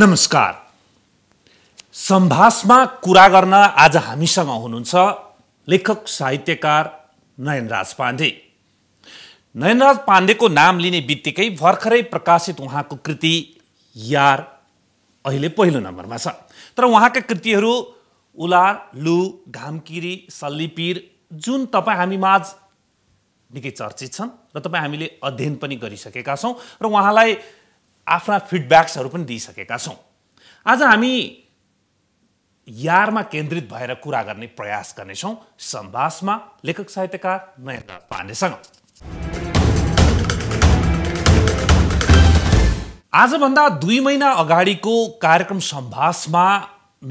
नमस्कार। सम्भाषमा कुरा गर्न आज हामीसँग हुनुहुन्छ लेखक साहित्यकार नयन राज पाण्डे। नयन राज पाण्डेको नाम लिने बित्तिकै भर्खरै प्रकाशित उहाँको कृति यार अहिले पहिलो नम्बरमा छ, तर उहाँका कृतिहरू उलार, लु, घामकिरी, सल्लीपीर जुन तपाईँ हामीमाझ निकै चर्चित छन् र तपाईँ हामीले अध्ययन पनि गरिसकेका छौँ र उहाँलाई आफ्ना फिडब्याक्सहरु पनि दिइसकेका छौं। आज हामी यारमा केन्द्रित भएर कुरा गर्ने प्रयास गर्ने छौं सम्भाषमा लेखक साहित्यकार नयन राज पाण्डेसँग। आजभन्दा 2 महिना अगाडिको कार्यक्रम सम्भाषमा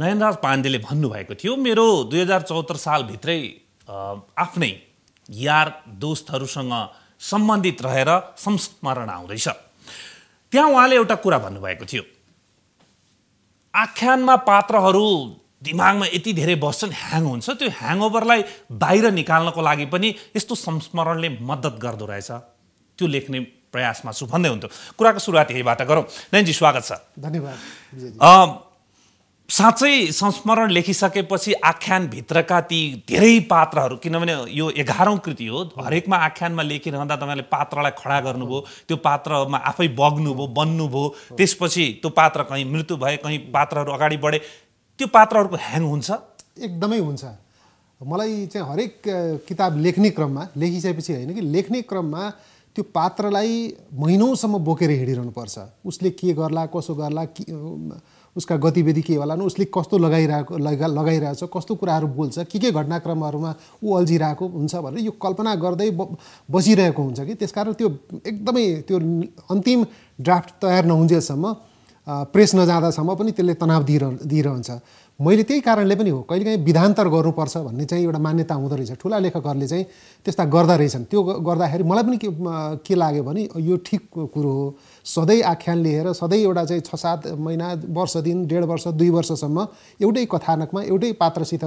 नयन राज पाण्डेले भन्नु भएको थियो, मेरो 2074 साल भित्रै आफ्नै यार दोस्तहरुसँग सम्बन्धित रहेर संस्मरण आउँदैछ। त्यहाँ उहाँले एउटा कुरा भन्नुभएको थियो, आख्यानमा पात्रहरू दिमागमा यति धेरै बस्छन्, ह्याङ हुन्छ, त्यो ह्याङओभरलाई बाहिर निकाल्नको लागि पनि यस्तो संस्मरणले मद्दत गर्दो रहेछ, त्यो लेख्ने प्रयासमा छु भन्दै हुन्थ्यो। कुराको सुरुवात यहीबाट गरौँ। नयनजी, स्वागत छ। धन्यवाद। साँच्चै संस्मरण लेखिसकेपछि आख्यानभित्रका ती धेरै पात्रहरू, किनभने यो 11औं कृति हो, हरेकमा आख्यानमा लेखिरहँदा तपाईँले पात्रलाई खडा गर्नुभयो, त्यो पात्रमा आफै बग्नुभयो, बन्नुभयो, त्यसपछि त्यो पात्र कहीँ मृत्यु भए, कहीँ पात्रहरू अगाडि बढे, त्यो पात्रहरूको ह्याङ हुन्छ? एकदमै हुन्छ। मलाई चाहिँ हरेक किताब लेख्ने क्रममा, लेखिसकेपछि होइन कि लेख्ने क्रममा त्यो पात्रलाई महिनौसम्म बोकेर हिँडिरहनुपर्छ। उसले के गर्ला, कसो गर्ला, उसका गतिविधि के होला न, उसले कस्तो लगाइरहेको छ, कस्तो कुराहरू बोल्छ, के घटनाक्रमहरूमा ऊ अल्झिरहेको हुन्छ भनेर यो कल्पना गर्दै बसिरहेको हुन्छ कि त्यसकारण त्यो एकदमै त्यो अन्तिम ड्राफ्ट तयार नहुन्जेलसम्म, प्रेस नजाँदासम्म पनि त्यसले तनाव दिइरहन्छ। मैले त्यही कारणले पनि हो, कहिलेकाहीँ विधान्तर गर्नुपर्छ भन्ने चाहिँ एउटा मान्यता हुँदो रहेछ, ठुला लेखकहरूले चाहिँ त्यस्ता गर्दा रहेछन्। त्यो गर्दाखेरि मलाई पनि के लाग्यो भने यो ठिक कुरो हो। सधैँ आख्यान लिएर सधैँ एउटा चाहिँ 6-7 महिना, वर्ष दिन, 1.5 वर्ष, 2 वर्षसम्म एउटै कथानकमा एउटै पात्रसित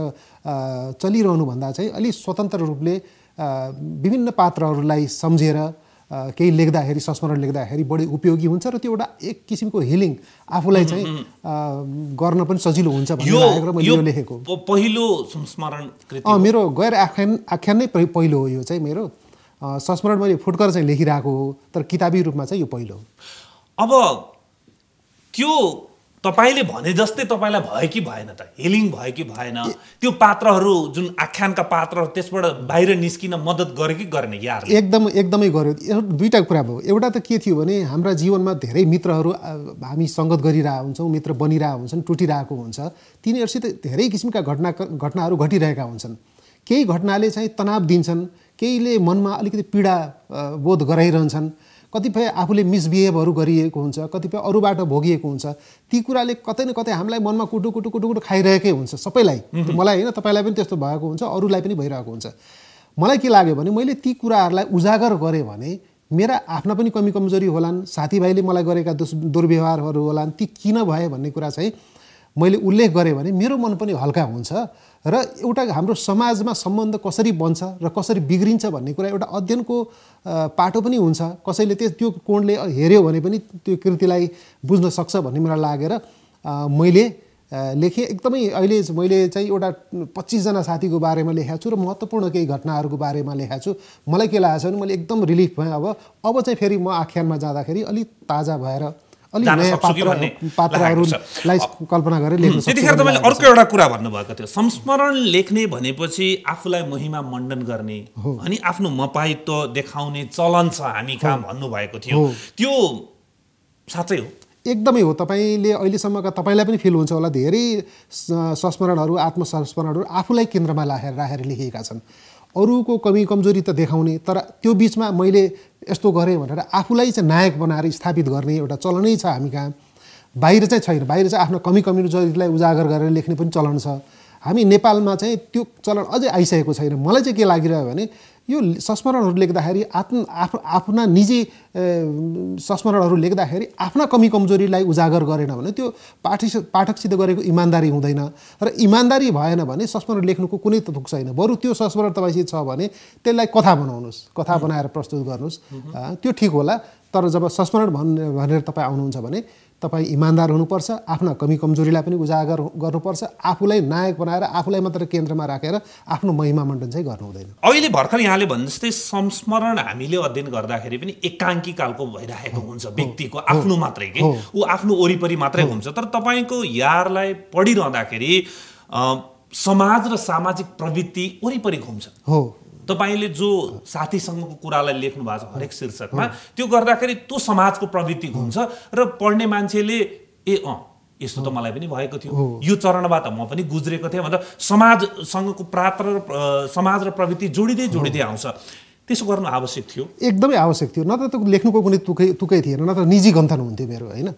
चलिरहनुभन्दा चाहिँ अलि स्वतन्त्र रूपले विभिन्न पात्रहरूलाई सम्झेर केही लेख्दाखेरि, संस्मरण लेख्दाखेरि बढी उपयोगी हुन्छ र त्यो एउटा एक किसिमको हिलिङ आफूलाई चाहिँ गर्न पनि सजिलो हुन्छ भन्ने लागेर मैले यो लेखेको। पहिलो संस्मरण कृति मेरो गैर आख्यान नै पहिलो हो। यो चाहिँ मेरो संस्मरण मैले फुटकर चाहिँ लेखिरहेको हो, तर किताबी रूपमा चाहिँ यो पहिलो हो। अब त्यो तपाईले भने जस्तै तपाईलाई भयो कि भएन, त हिलिङ भयो कि भएन, त्यो पात्रहरू जुन आख्यानका पात्रहरू त्यसबाट बाहिर निस्किन मद्दत गरे कि गरेन? यार एकदमै गर्यो। दुईटा कुरा भयो, एउटा त के थियो भने हाम्रा जीवनमा धेरै मित्रहरू हामी संगत गरिरहेका हुन्छौँ, मित्र बनिरहेका हुन्छन्, टुटिरहेको हुन्छ, तिनीहरूसित धेरै किसिमका घटनाहरू घटिरहेका हुन्छन्। केही घटनाले चाहिँ तनाव दिन्छन्, केहीले मनमा अलिकति पीडा बोध गराइरहन्छन्, कतिपय आफूले मिसबिहेभहरू गरिएको हुन्छ, कतिपय अरूबाट भोगिएको हुन्छ, ती कुराले कतै न कतै हामीलाई मनमा कुटु कुटु कुटु कुटु खाइरहेकै हुन्छ। सबैलाई, मलाई होइन, तपाईँलाई पनि त्यस्तो भएको हुन्छ, अरूलाई पनि भइरहेको हुन्छ। मलाई के लाग्यो भने मैले ती कुराहरूलाई उजागर गरेँ भने मेरा आफ्ना पनि कमी कमजोरी होलान्, साथीभाइले मलाई गरेका दुर्व्यवहारहरू होलान्, ती किन भए भन्ने कुरा चाहिँ मैले उल्लेख गरेँ भने मेरो मन पनि हल्का हुन्छ र एउटा हाम्रो समाजमा सम्बन्ध कसरी बन्छ र कसरी बिग्रिन्छ भन्ने कुरा एउटा अध्ययनको पाटो पनि हुन्छ। कसैले त्यो कोणले हेर्यो भने पनि त्यो कृतिलाई बुझ्न सक्छ भन्ने मलाई लागेर मैले लेखेँ। एकदमै अहिले मैले चाहिँ एउटा 25 जना साथीको बारेमा लेखेको छु र महत्त्वपूर्ण केही घटनाहरूको बारेमा लेखेको छु। मलाई के लागेको छ भने मैले एकदम रिलिफ भएँ। अब चाहिँ फेरि म आख्यानमा जाँदाखेरि अलिक ताजा भएर त्यतिखेर तपाईँले अर्को एउटा कुरा भन्नुभएको थियो, संस्मरण लेख्ने भनेपछि आफूलाई महिमा मण्डन गर्ने अनि आफ्नो मपाइत्व देखाउने चलन छ हामी कहाँ भन्नुभएको थियो। त्यो साँच्चै हो? एकदमै हो। तपाईँले अहिलेसम्मका तपाईँलाई पनि फिल हुन्छ होला, धेरै संस्मरणहरू, आत्मसंस्मरणहरू आफूलाई केन्द्रमा राखेर लेखिएका छन्। अरूको कमी कमजोरी त देखाउने, तर त्यो बिचमा मैले यस्तो गरेँ भनेर आफूलाई चाहिँ नायक बनाएर स्थापित गर्ने एउटा चलनै छ हामी कहाँ। बाहिर चाहिँ छैन, बाहिर चाहिँ आफ्नो कमी कमजोरीलाई उजागर गरेर लेख्ने पनि चलन छ। हामी नेपालमा चाहिँ त्यो चलन अझै आइसकेको छैन। मलाई चाहिँ के लागिरह्यो भने यो संस्मरणहरू लेख्दाखेरि आफ्ना निजी संस्मरणहरू लेख्दाखेरि आफ्ना कमी कमजोरीलाई उजागर गरेन भने त्यो पाठकसित गरेको इमान्दारी हुँदैन र इमान्दारी भएन भने संस्मरण लेख्नुको कुनै तुक छैन। बरु त्यो संस्मरण तपाईसित छ भने त्यसलाई कथा बनाउनुहोस्, कथा बनाएर प्रस्तुत गर्नुहोस्, त्यो ठिक होला। तर जब संस्मरण भनेर तपाईँ आउनुहुन्छ भने तपाई इमानदार हुनुपर्छ, आफ्ना कमी कमजोरीलाई पनि उजागर गर्नुपर्छ, आफूलाई नायक बनाएर आफूलाई मात्र केन्द्रमा राखेर आफ्नो महिमा मण्डन चाहिँ गर्नु हुँदैन। अहिले भर्खर यहाँले भने जस्तै संस्मरण हामीले अध्ययन गर्दाखेरि पनि एकाङ्की कालको भइरहेको हुन्छ, व्यक्तिको आफ्नो मात्रै के उ आफ्नो ओरीपरि मात्रै हुन्छ। तर तपाईको यारलाई पढिरहँदाखेरि समाज र सामाजिक प्रवृत्ति वरिपरि घुम्छ हो। तपाईले जो साथीसँगको कुरालाई लेख्नु भएको छ हरेक शीर्षकमा त्यो गर्दाखेरि त्यो समाजको प्रवृत्ति घुम्छ र पढ्ने मान्छेले ए अँ यस्तो त मलाई पनि भएको थियो, यो चरणबाट म पनि गुज्रेको थिएँ भनेर समाजसँगको पात्र र समाज र प्रवृत्ति जोडिँदै जोडिँदै आउँछ। त्यसो गर्नु आवश्यक थियो, एकदमै आवश्यक थियो। न त लेख्नुको कुनै तुकै थिएन, न त निजी गन्थन हुन्थ्यो मेरो होइन।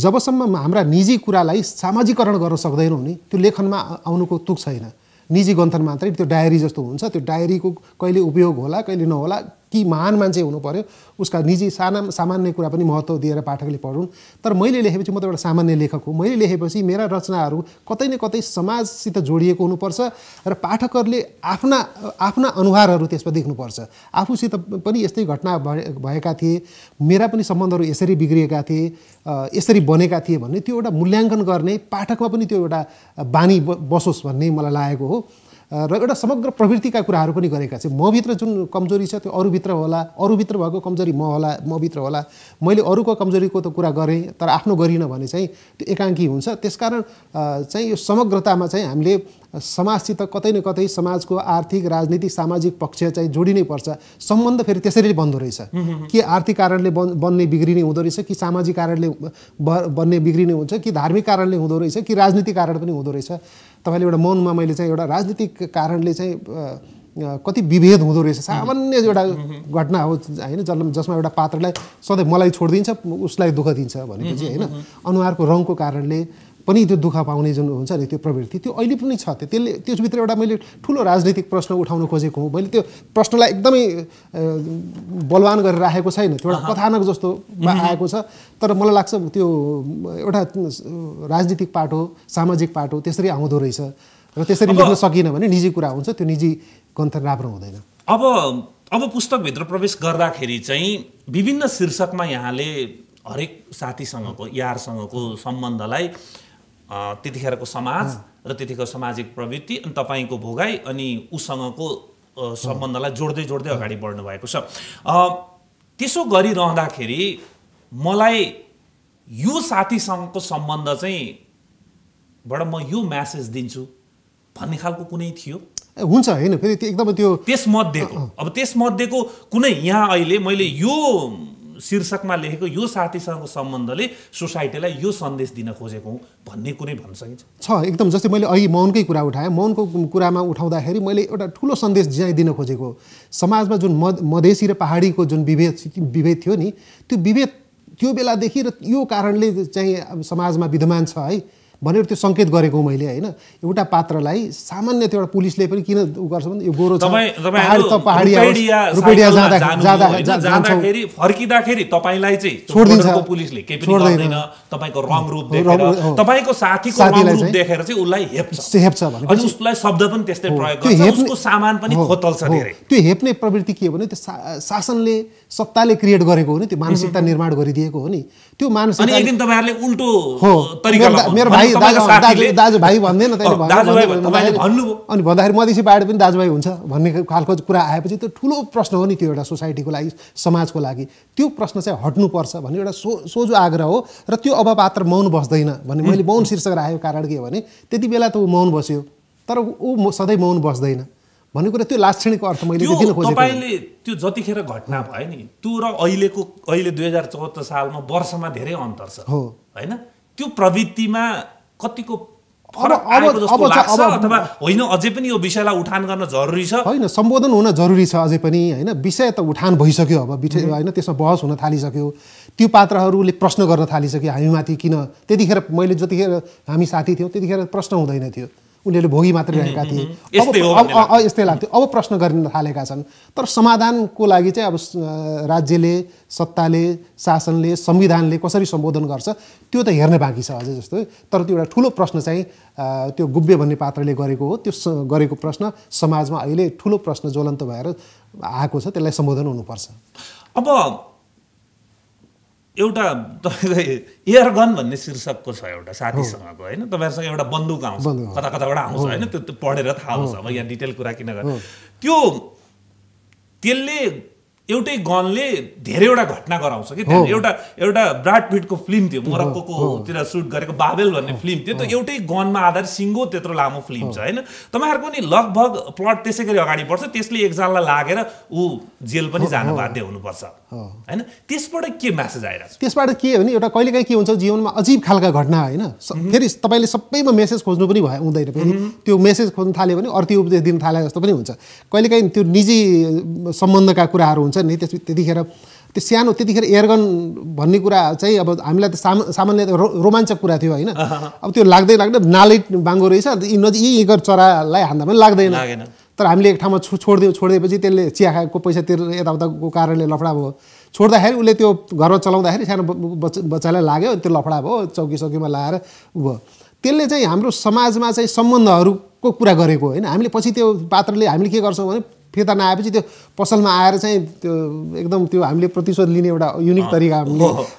जबसम्म हाम्रा निजी कुरालाई सामाजिकरण गर्न सक्दैनौँ नि त्यो लेखनमा आउनुको तुक छैन। निजी गन्थन मात्रै त्यो डायरी जस्तो हुन्छ, त्यो डायरीको कहिले उपयोग होला कहिले नहोला, कि महान मान्छे हुनु पर्यो उसका निजी सामान्य कुरा पनि महत्त्व दिएर पाठकले पढुन्। तर मैले लेखेपछि म त एउटा सामान्य लेखक हुँ, मैले लेखेपछि मेरा रचनाहरू कतै न कतै समाजसित जोडिएको हुनुपर्छ र पाठकहरूले आफ्ना आफ्ना अनुहारहरू त्यसमा देख्नुपर्छ। आफूसित पनि यस्तै घटना भएका थिए, मेरा पनि सम्बन्धहरू यसरी बिग्रिएका थिए, यसरी बनेका थिए भन्ने त्यो एउटा मूल्याङ्कन गर्ने पाठकमा पनि त्यो एउटा बानी बसोस् भन्ने मलाई लागेको हो। र एउटा समग्र प्रवृत्तिका कुराहरू पनि गरेका थिए। मभित्र जुन कमजोरी छ त्यो अरूभित्र होला, अरूभित्र भएको कमजोरी म होला, मभित्र होला। मैले अरूको कमजोरीको त कुरा गरेँ तर आफ्नो गरिनँ भने चाहिँ त्यो एकाङ्की हुन्छ। त्यसकारण चाहिँ यो समग्रतामा चाहिँ हामीले समाजसित कतै न कतै समाजको आर्थिक राजनीतिक सामाजिक पक्ष चाहिँ जोडिनै पर्छ। सम्बन्ध फेरि त्यसरी बन्दो रहेछ कि आर्थिक कारणले बन्ने बिग्रिने हुँदो रहेछ, कि सामाजिक कारणले बन्ने बिग्रिने हुन्छ, कि धार्मिक कारणले हुँदो रहेछ, कि राजनीतिक कारण पनि हुँदो रहेछ। तपाईले एउटा मौनमा मैले चाहिँ एउटा राजनीतिक कारणले चाहिँ कति विभेद हुँदो रहेछ, सामान्य एउटा घटना हो होइन, जसमा एउटा पात्रलाई सधैँ मलाई छोडिदिन्छ उसलाई दुःख दिन्छ भनेपछि होइन, अनुहारको रङको कारणले पनि त्यो दुःख पाउने जुन हुन्छ नि त्यो प्रवृत्ति त्यो अहिले पनि छ। त्यसले त्यसभित्र एउटा मैले ठुलो राजनीतिक प्रश्न उठाउन खोजेको हुँ, मैले त्यो प्रश्नलाई एकदमै बलवान गरेर राखेको छैन, त्यो एउटा कथानक जस्तो आएको छ। तर मलाई लाग्छ त्यो एउटा राजनीतिक पाठ हो, सामाजिक पाठ हो, त्यसरी आउँदो रहेछ र त्यसरी लेख्न सकिएन भने निजी कुरा हुन्छ, त्यो निजी गन्थन राम्रो हुँदैन। अब पुस्तकभित्र प्रवेश गर्दाखेरि चाहिँ विभिन्न शीर्षकमा यहाँले हरेक साथीसँगको यारसँगको सम्बन्धलाई त्यतिखेरको समाज र त्यतिखेरको सामाजिक प्रवृत्ति अनि तपाईँको भोगाई अनि उसँगको सम्बन्धलाई जोड्दै जोड्दै अगाडि बढ्नु भएको छ। त्यसो गरिरहँदाखेरि मलाई यो साथीसँगको सम्बन्ध चाहिँ बाट म यो म्यासेज दिन्छु भन्ने खालको कुनै थियो? हुन्छ होइन, फेरि त्यो एकदमै त्यो त्यसमध्येको अब त्यसमध्येको कुनै यहाँ अहिले मैले यो शीर्षकमा लेखेको यो साथीसँगको सम्बन्धले सोसाइटीलाई यो सन्देश दिन खोजेको भन्ने कुनै भन्न सकिन्छ? छ एकदम। जस्तै मैले अघि मौनकै कुरा उठाएँ, मौनको कुरामा उठाउँदाखेरि मैले एउटा ठुलो सन्देश ज्याइ दिन खोजेको समाजमा जुन मधेसी र पहाडीको जुन विभेद थियो नि त्यो विभेद त्यो बेलादेखि र यो कारणले चाहिँ समाजमा विद्यमान छ है भनेर त्यो सङ्केत गरेको मैले होइन। एउटा पात्रलाई सामान्य त्यो एउटा पुलिसले पनि किन उ गर्छ भने यो गोरो फर्किँदाखेरि तपाईँलाई चाहिँ छोड्दिन्छ पुलिसले, केही पनि गर्दैन, तपाईँको रङ रूप देखेर तपाईँको साथीको रङ रूप देखेर चाहिँ उसलाई हेप्छ अनि उसलाई शब्द पनि त्यस्तै प्रयोग गर्छ, उसको सामान पनि खोतल्छ धेरै। त्यो हेप्ने प्रवृत्ति के हो भने त्यो शासनले सत्ताले क्रिएट गरेको हो नि, त्यो मानसिकता निर्माण गरिदिएको हो नि। त्यो मानसिकता अनि एकदिन तपाईँहरुले उल्टो तरिकाले मेरो भाइ दाजुभाइ भन्दैन अनि भन्दाखेरि मधेसी पहाडी पनि दाजुभाइ हुन्छ भन्ने खालको कुरा आएपछि त्यो ठुलो प्रश्न हो नि, त्यो एउटा सोसाइटीको लागि समाजको लागि त्यो प्रश्न चाहिँ हट्नुपर्छ भन्ने एउटा सोझो आग्रह हो। र त्यो अब पात्र मौन बस्दैन भन्ने मैले मौन शीर्षक राखेको कारण के हो भने त्यति बेला त ऊ मौन बस्यो तर ऊ सधैँ मौन बस्दैन भन्ने कुरा त्यो लाक्षणिक अर्थ मैले देख्न खोजेको। तपाईले त्यो जतिखेर घटना भयो नि त्यो र अहिलेको अहिले 2074 सालमा वर्षमा धेरै अन्तर छ हो हैन? त्यो प्रवृत्तिमा कतिको फरक आएको जस्तो लाग्छ अथवा होइन अझै पनि यो विषयलाई उठान गर्न जरुरी छ? होइन, सम्बोधन हुन जरुरी छ अझै पनि होइन। विषय त उठान भइसक्यो, अब विषय होइन त्यसमा बहस हुन थालिसक्यो, त्यो पात्रहरूले प्रश्न गर्न थालिसक्यो हामीमाथि। किन त्यतिखेर मैले जतिखेर हामी साथी थियौँ त्यतिखेर प्रश्न हुँदैन थियो, उनीहरूले भोगी मात्रै रहेका थिए। अब यस्तै लाग्थ्यो, अब प्रश्न गर्न थालेका छन्। तर समाधानको लागि चाहिँ अब राज्यले सत्ताले शासनले संविधानले कसरी सम्बोधन गर्छ त्यो त हेर्न बाँकी छ अझै जस्तो। तर त्यो एउटा ठुलो प्रश्न चाहिँ त्यो गुब्बे भन्ने पात्रले गरेको हो, त्यो गरेको प्रश्न समाजमा अहिले ठुलो प्रश्न ज्वलन्त भएर आएको छ, त्यसलाई सम्बोधन हुनुपर्छ। अब एउटा एयर गन भन्ने शीर्षकको छ एउटा साथीसँगको हैन तपाईहरुसँग एउटा बन्दुक आउँछ कता कताबाट आउँछ हैन त्यो पढेर थाहा हुन्छ अब यहाँ डिटेल कुरा किन गर्ने त्यो त्यसले एउटै गनले धेरैवटा घटना गराउँछ कि त्यहाँ एउटा एउटा ब्राड पिटको फिल्म थियो मोरक्कोतिर सुट गरेको बाबेल भन्ने फिल्म थियो त्यो एउटै गनमा आधारित सिङ्गो त्यत्रो लामो फिल्म छ हैन तपाईहरुको नि लगभग प्लट त्यसैगरी अगाडि बढ्छ त्यसले एकजनालाई लागेर उ जेल पनि जान बाध्य हुनुपर्छ हैन त्यसबाट के मेसेज आइराछ त्यसबाट के हो नि एउटा कहिलेकाही के हुन्छ जीवनमा अजीब खालका घटना हैन फेरि तपाईले सबैमा मेसेज खोज्नु पनि भयो हुँदैन फेरि त्यो मेसेज खोज्न थाल्यो भने अर्को उपदेश दिन थाले जस्तो पनि हुन्छ कहिलेकाही त्यो निजी सम्बन्धका कुराहरु नहीं त्यो सानो त्यतिखेर एयरगन भन्ने कुरा चाहिँ अब हामीलाई त सामान्य रोमाञ्चक कुरा थियो हैन अब त्यो लाग्दै लाग्दै नालै बाङ्गो रहेछ यी एगर चरालाई हान्दा पनि लाग्दैन तर हामीले एक ठाउँमा छोड्दियो छोड्दिएपछि त्यसले चिया खाएको पैसा तिरेर यताउताको कारणले लफडा भयो छोड्दाखेरि उसले त्यो घरमा चलाउँदाखेरि सानो बच्चालाई लाग्यो त्यो लफडा भयो चौकीमा लाएर भयो त्यसले चाहिँ हाम्रो समाजमा चाहिँ सम्बन्धहरुको कुरा गरेको हैन हामीले पछि त्यो पात्रले हामीले के गर्छौं भने फिर्ता नआएपछि त्यो पसलमा आएर चाहिँ त्यो एकदम त्यो हामीले प्रतिशोध लिने एउटा युनिक तरिका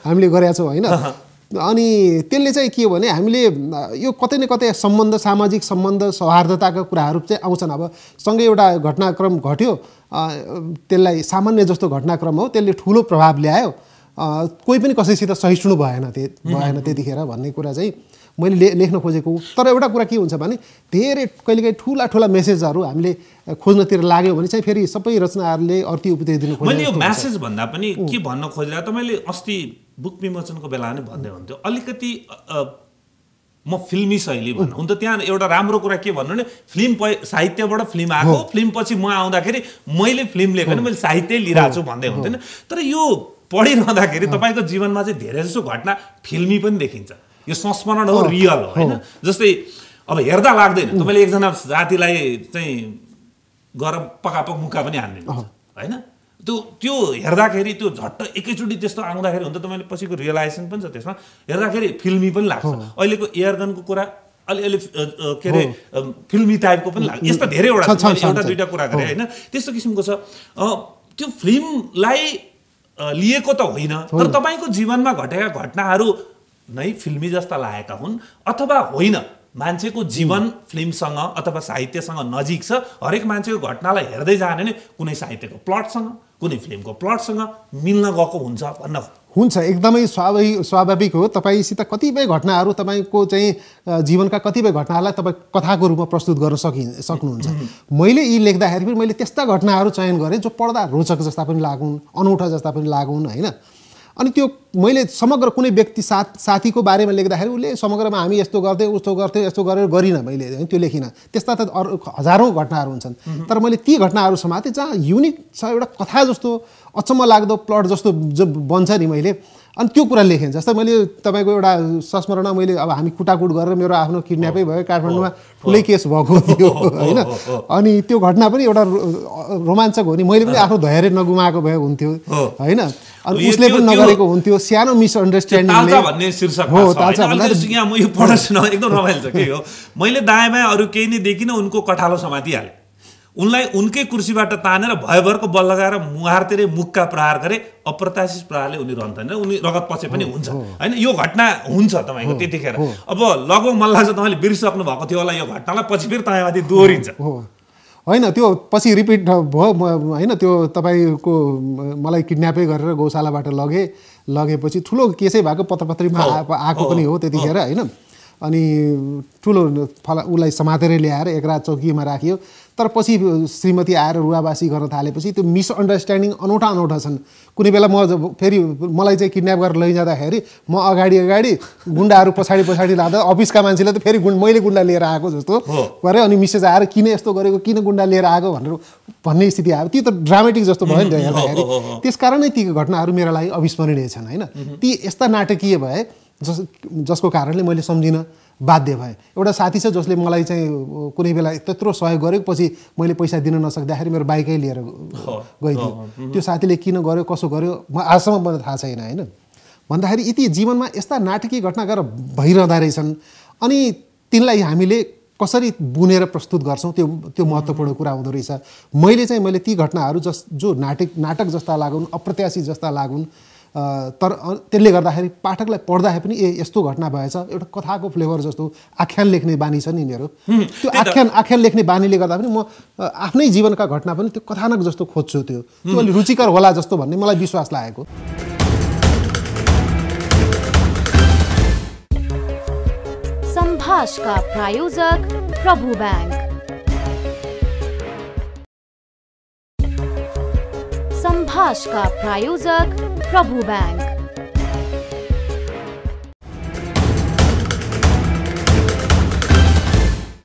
हामीले गरेका छौँ हैन अनि त्यसले चाहिँ के भने हामीले यो कतै न कतै सम्बन्ध सामाजिक सम्बन्ध सौहार्दताका कुराहरू चाहिँ आउँछन् अब सँगै एउटा घटनाक्रम घट्यो त्यसलाई सामान्य जस्तो घटनाक्रम हो त्यसले ठूलो प्रभाव ल्यायो कोही पनि कसैसित सहिष्णु भएन त्यतिखेर भन्ने कुरा चाहिँ मैले लेख्न खोजेको तर एउटा कुरा के हुन्छ भने धेरै कहिलेकाही ठूला ठूला मेसेजहरु हामीले खोज्नतिर लाग्यो भने चाहिँ फेरि सबै रचनाहरुले अर्थ उपदेश दिनु खोज्छ मैले यो मेसेज भन्दा पनि के भन्न खोजेरा तपाईले अस्ति बुक विमोचनको बेला नै भन्दै हुन्थ्यो अलिकति म फिल्मी शैली भन्नु हुन्छ त्यहाँ एउटा राम्रो कुरा के भन्नु भने फिल्म साहित्यबाट फिल्म आको फिल्म पछि म आउँदाखेरि मैले फिल्म लेखेन मैले साहित्य लिइराछु भन्दै हुँदैन तर यो पढिरहँदाखेरि तपाईको जीवनमा चाहिँ धेरै जसो घटना फिल्मी पनि देखिन्छ यो संस्मरण हो रियल हो हैन जस्तै अब हेर्दा लाग्दैन तपाईले एकजना जातिलाई चाहिँ गएर पकापक मुका पनि हान्दिनुहुन्छ हैन त्यो त्यो हेर्दाखेरि त्यो झट्ट एकैचोटी त्यस्तो आउँदाखेरि हुन्छ तपाईले पछिको रियलाइजेसन पनि छ त्यसमा हेर्दाखेरि फिल्मी पनि लाग्छ अहिलेको एयरगनको कुरा अलि अलि के रे फिल्मी टाइपको पनि लाग्छ यस्ता धेरैवटा छ एउटा दुईटा कुरा गरे हैन त्यस्तो किसिमको छ त्यो फिल्मलाई लिएको त होइन तर तपाईको जीवनमा घटेका घटनाहरू नै फिल्मी जस्ता लागेका हुन् अथवा होइन मान्छेको जीवन फिल्मसँग अथवा साहित्यसँग नजिक छ हरेक मान्छेको घटनालाई हेर्दै जाने नै कुनै साहित्यको प्लटसँग कुनै फिल्मको प्लटसँग मिल्न गएको हुन्छ भन्न हुन्छ एकदमै स्वाभाविक हो तपाईसित कतिपय घटनाहरू तपाईको चाहिँ जीवनका कतिपय घटनाहरूलाई तपाई कथाको रूपमा प्रस्तुत गर्न सक्नुहुन्छ मैले यी लेख्दाखेरि पनि मैले त्यस्ता घटनाहरू चयन गरे जो पढ्दा रोचक जस्ता पनि लागुन् अनौठा जस्ता पनि लागुन् हैन अनि त्यो मैले समग्र कुनै व्यक्ति साथीको बारेमा लेख्दाखेरि उसले समग्रमा हामी यस्तो गर्थ्यौं उस्तो गर्थ्यौं यस्तो गरेर गरिनँ मैले त्यो लेखिनँ त्यस्ता त हजारौं घटनाहरू हुन्छन् तर मैले ती घटनाहरू समातेँ जहाँ युनिक छ एउटा कथा जस्तो अचम्म लाग्दो प्लट जस्तो बन्छ नि मैले अनि त्यो कुरा लेखेँ जस्तै मैले तपाईको एउटा संस्मरणमा मैले अब हामी कुटाकुट गरेर मेरो आफ्नो किडन्यापै भयो काठमाडौँमा ठुलै केस भएको थियो हैन अनि त्यो घटना पनि एउटा रोमाञ्चक हो नि मैले पनि आफ्नो धैर्य नगुमाएको भए हुन्थ्यो हैन अनि उसले पनि नगरेको हुन्थ्यो सानो मिसअन्डरस्ट्यान्डिङले ताचा भन्ने शीर्षक हो ताचा यहाँ म यो पढ्छु न एकदम रमाइलो छ के हो मैले दायाँमा अरु केही नै देखिन उनको कठालो समातिहाले उनलाई उनकै कुर्सीबाट तानेर भयभरको बल लगाएर मुहार तेरे मुखका प्रहार गरे अप्रत्याशित प्रहारले उनी रन्थेन उनी रगत पचे पनि हुन्छ हैन यो घटना हुन्छ तपाईको त्यतिखेर अब लगभग मलाई लाग्छ तपाईले बिर्सिसक्नु भएको थियो होला यो घटनालाई पछि फेरि तपाईमाथि दोहोरिन्छ हैन त्यो पछि रिपिट भयो हैन त्यो तपाईको मलाई किडन्यापै गरेर गौशालाबाट लगेपछि ठूलो केसै भएको पत्रपत्रिमा आएको पनि हो त्यतिखेर हैन अनि ठूलो उलाई समातेर ल्याएर एक रात चौकीमा राखियो तर पछि श्रीमती आएर रुवाबासी गर्न थालेपछि त्यो मिसअन्डरस्ट्यान्डिङ अनौठा छन् कुनै बेला म फेरि मलाई चाहिँ किडन्याप गरेर लैजाँदाखेरि म अगाडि गुण्डाहरू पछाडि लाँदा अफिसका मान्छेले त फेरि मैले गुण्डा लिएर आएको जस्तो गरे अनि मिसेज आएर किन यस्तो गरेको किन गुण्डा लिएर आएको भनेर भन्ने स्थिति आयो त्यो त ड्रामेटिक जस्तो भयो नि त हेर्दाखेरि त्यसकारण नै ती घटनाहरू मेरा लागि अविस्मरणीय छन् हैन ती यस्ता नाटकीय भए जसको कारणले मैले सम्झिन बाध्य भए एउटा साथी छ जसले मलाई चाहिँ कुनै बेला त्यत्रो सहयोग गरेको पछि मैले पैसा दिन नसक्दाखेरि मेरो बाइकै लिएर गइदियो त्यो साथीले किन गर्यो कसो गर्यो म आजसम्म मलाई थाहा छैन हैन भन्दाखेरि यति जीवनमा यस्ता नाटकीय घटना भइरहँदा रहेछन् अनि तिनलाई हामीले कसरी बुनेर प्रस्तुत गर्छौं त्यो त्यो महत्त्वपूर्ण कुरा हुँदो रहेछ मैले ती घटनाहरू जो नाटक जस्ता लागुन् अप्रत्याशित जस्ता लागुन् तर त्यसले गर्दाखेरि पाठकलाई पढ्दाखेरि पनि ए यस्तो घटना भएछ एउटा कथाको फ्लेभर जस्तो आख्यान लेख्ने बानी छ नि मेरो त्यो आख्यान लेख्ने बानीले गर्दा पनि म आफ्नै जीवनका घटना पनि त्यो कथानक जस्तो खोज्छु त्यो अलि रुचिकर होला जस्तो भन्ने मलाई विश्वास लागेको। सम्भाषका प्रायोजक प्रभु बैंक। सम्भाषका प्रायोजक प्रभु बैंक।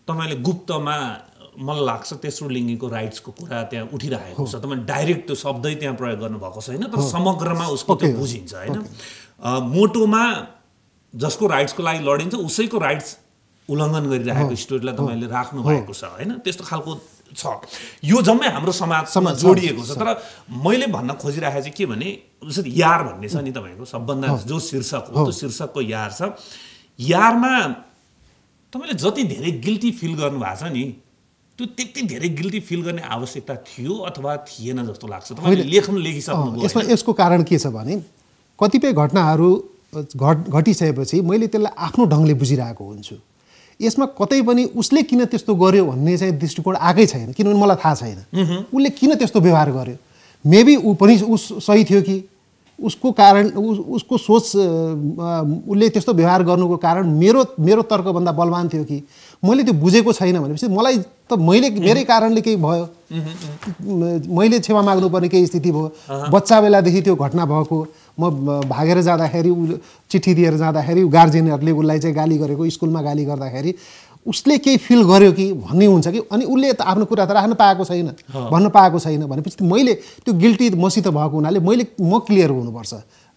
तपाईले गुप्तमा मलाई लाग्छ तेस्रो लिङ्गीको राइट्सको कुरा त्यहाँ उठिरहेको छ। तपाईले डाइरेक्ट त्यो शब्दै त्यहाँ प्रयोग गर्नु भएको छ हैन, तर समग्रमा उसको त्यो बुझिन्छ हैन। मोटोमा जसको राइट्सको लागि लडिन्छ उसैको राइट्स उल्लङ्घन गरिरहेको स्टोरीलाई तपाईले राख्नु भएको छ हैन। त्यस्तो खालको यो जम्मै हाम्रो समाजमा जोडिएको छ। तर मैले भन्न खोजिराखेको चाहिँ के भने जस्तै यार भन्ने छ नि तपाईको सबभन्दा जो शीर्षक हो त्यो शीर्षकको यार छ। यारमा तपाईले जति धेरै गिल्टी फिल गर्नु भएको छ नि त्यो त्यति धेरै गिल्टी फिल गर्ने आवश्यकता थियो अथवा थिएन जस्तो लाग्छ? तपाईले लेख्नु लेखिसक्नुभयो, यसमा यसको कारण के छ भने कतिपय घटनाहरू घटिसकेपछि मैले त्यसलाई आफ्नो ढङ्गले बुझिरहेको हुन्छु। यसमा कतै पनि उसले किन त्यस्तो गर्यो भन्ने चाहिँ दृष्टिकोण आएकै छैन, किनभने मलाई थाहा छैन उसले किन त्यस्तो व्यवहार गर्यो। मेबी ऊ पनि सही थियो कि उसको कारण उसको सोच उसले त्यस्तो व्यवहार गर्नुको कारण मेरो तर्कभन्दा बलवान थियो कि मैले त्यो बुझेको छैन भनेपछि मलाई त मेरै कारणले केही भयो, मैले क्षमा माग्नुपर्ने केही स्थिति भयो। बच्चा बेलादेखि त्यो घटना भएको, म भागेर जाँदाखेरि ऊ चिठी दिएर जाँदाखेरि गार्जेनहरूले उसलाई चाहिँ गाली गरेको, स्कुलमा गाली गर्दाखेरि उसले केही फिल गर्यो कि भन्ने हुन्छ कि अनि उसले त आफ्नो कुरा त राख्न पाएको छैन भन्न पाएको छैन भनेपछि मैले त्यो गिल्टी मसित भएको हुनाले म क्लियर हुनुपर्छ,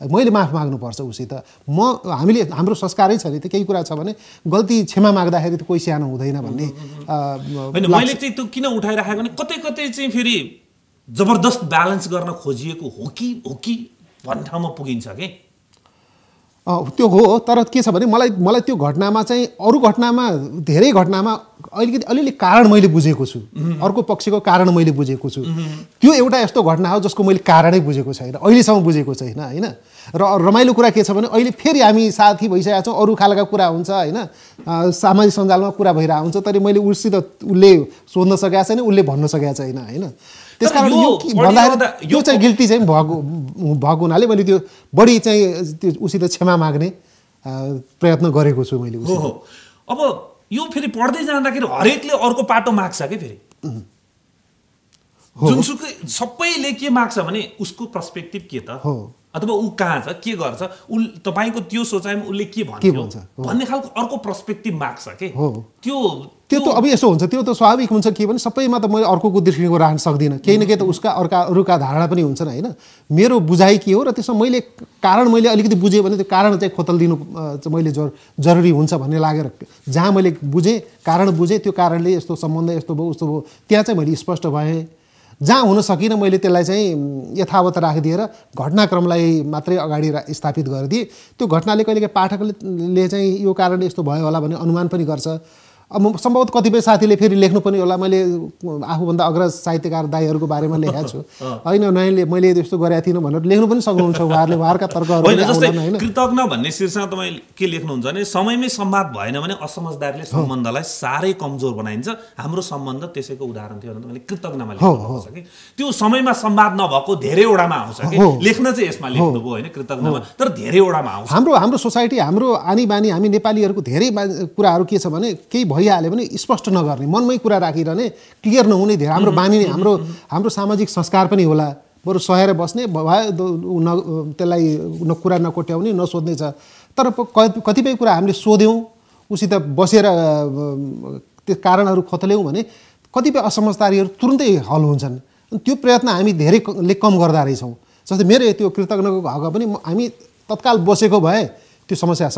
मैले माफ माग्नुपर्छ उसित। हामीले हाम्रो संस्कारै छ नि त केही कुरा छ भने गल्ती क्षमा माग्दाखेरि त कोही सानो हुँदैन भन्ने होइन। मैले चाहिँ त्यो किन उठाइराखेको भने कतै कतै चाहिँ फेरि जबरदस्त ब्यालेन्स गर्न खोजिएको हो कि भन्ने ठाउँमा पुगिन्छ के त्यो हो। तर के छ भने मलाई त्यो घटनामा चाहिँ अरू घटनामा धेरै घटनामा अलिकति अलिअलि कारण मैले बुझेको छु, अर्को पक्षको कारण मैले बुझेको छु। त्यो एउटा यस्तो घटना हो जसको मैले कारणै बुझेको छैन, अहिलेसम्म बुझेको छैन हैन। र रमाइलो कुरा के छ भने अहिले फेरि हामी साथी भइसकेका छौँ, अरू खालका कुरा हुन्छ हैन, सामाजिक सञ्जालमा कुरा भइरहेको हुन्छ तर मैले उससित उसले सोध्न सकेको छैन, उसले भन्न सकेको छैन हैन। त्यसकारण यो चाहिँ गिल्टी चाहिँ भएको हुनाले मैले त्यो बढी चाहिँ त्यो उसित क्षमा माग्ने प्रयत्न गरेको छु मैले उसित। अब यो फेरि पढ्दै जाँदाखेरि हरेकले अर्को पाटो माग्छ के फेरि जुनसुकै सबैले के माग्छ भने उसको पर्सपेक्टिभ के त हो अथवा ऊ कहाँ छ के गर्छ तपाईको त्यो सोचाइमा उसले के भन्छ भन्ने खालको अर्को पर्सपेक्टिभ माग्छ के। त्यो त अब यसो हुन्छ, त्यो त स्वाभाविक हुन्छ कि भने सबैमा त मैले अर्कोको दृष्टिकोण राख्न सक्दिनँ, केही न केही त उसका अरूका धारणा पनि हुन्छन् हैन। मेरो बुझाइ के हो र त्यसमा मैले कारण मैले अलिकति बुझेँ भने त्यो कारण चाहिँ खोतल्दिनु मैले जरुरी हुन्छ भन्ने लागेर जहाँ मैले बुझेँ कारण बुझेँ त्यो कारणले यस्तो सम्बन्ध यस्तो भयो उस्तो भयो त्यहाँ चाहिँ मैले स्पष्ट भएँ। जहाँ हुन सकिनँ मैले त्यसलाई चाहिँ यथावत राखिदिएर घटनाक्रमलाई मात्रै अगाडि स्थापित गरिदिएँ। त्यो घटनाले कहिलेकाहीँ पाठकले चाहिँ यो कारणले यस्तो भयो होला भन्ने अनुमान पनि गर्छ। अब सम्भवतः कतिपय साथीले फेरि लेख्नु पनि होला मैले आफूभन्दा अग्रज साहित्यकार दाईहरूको बारेमा लेखेको छु होइन, नयाँले मैले यस्तो गरेको थिइनँ भनेर लेख्नु पनि सक्नुहुन्छ उहाँहरूले, उहाँहरूका तर्कहरू होइन। कृतज्ञ भन्ने शीर्षकमा तपाईँ के लेख्नुहुन्छ भने समयमै संवाद भएन भने असमझदारीले सम्बन्धलाई साह्रै कमजोर बनाइन्छ, हाम्रो सम्बन्ध त्यसैको उदाहरण थियो भने तपाईँले कृतज्ञमा लेख्नुहुन्छ कि त्यो समयमा संवाद नभएको धेरैवटामा आउँछ कि लेख्न चाहिँ यसमा लेख्नुभयो होइन कृतज्ञमा, तर धेरैवटामा आउँछ। हाम्रो सोसाइटी हाम्रो आनी बानी हामी नेपालीहरूको धेरै कुराहरू के छ भने केही भइहाल्यो भने स्पष्ट नगर्ने, मनमै कुरा राखिरहने, क्लियर नहुने धेरै हाम्रो बानी नै हाम्रो सामाजिक संस्कार पनि होला। बरु सहेर बस्ने त्यसलाई कुरा नकोट्याउने नसोध्ने छ। तर कतिपय कुरा हामीले सोध्यौँ उसित बसेर त्यो कारणहरू खोतल्यायौँ भने कतिपय असमझदारीहरू तुरुन्तै हल हुन्छन्, त्यो प्रयत्न हामी धेरैले कम गर्दा रहेछौँ। जस्तै मेरो त्यो कृतज्ञको हकमा पनि हामी तत्काल बसेको भए त्यो समस्या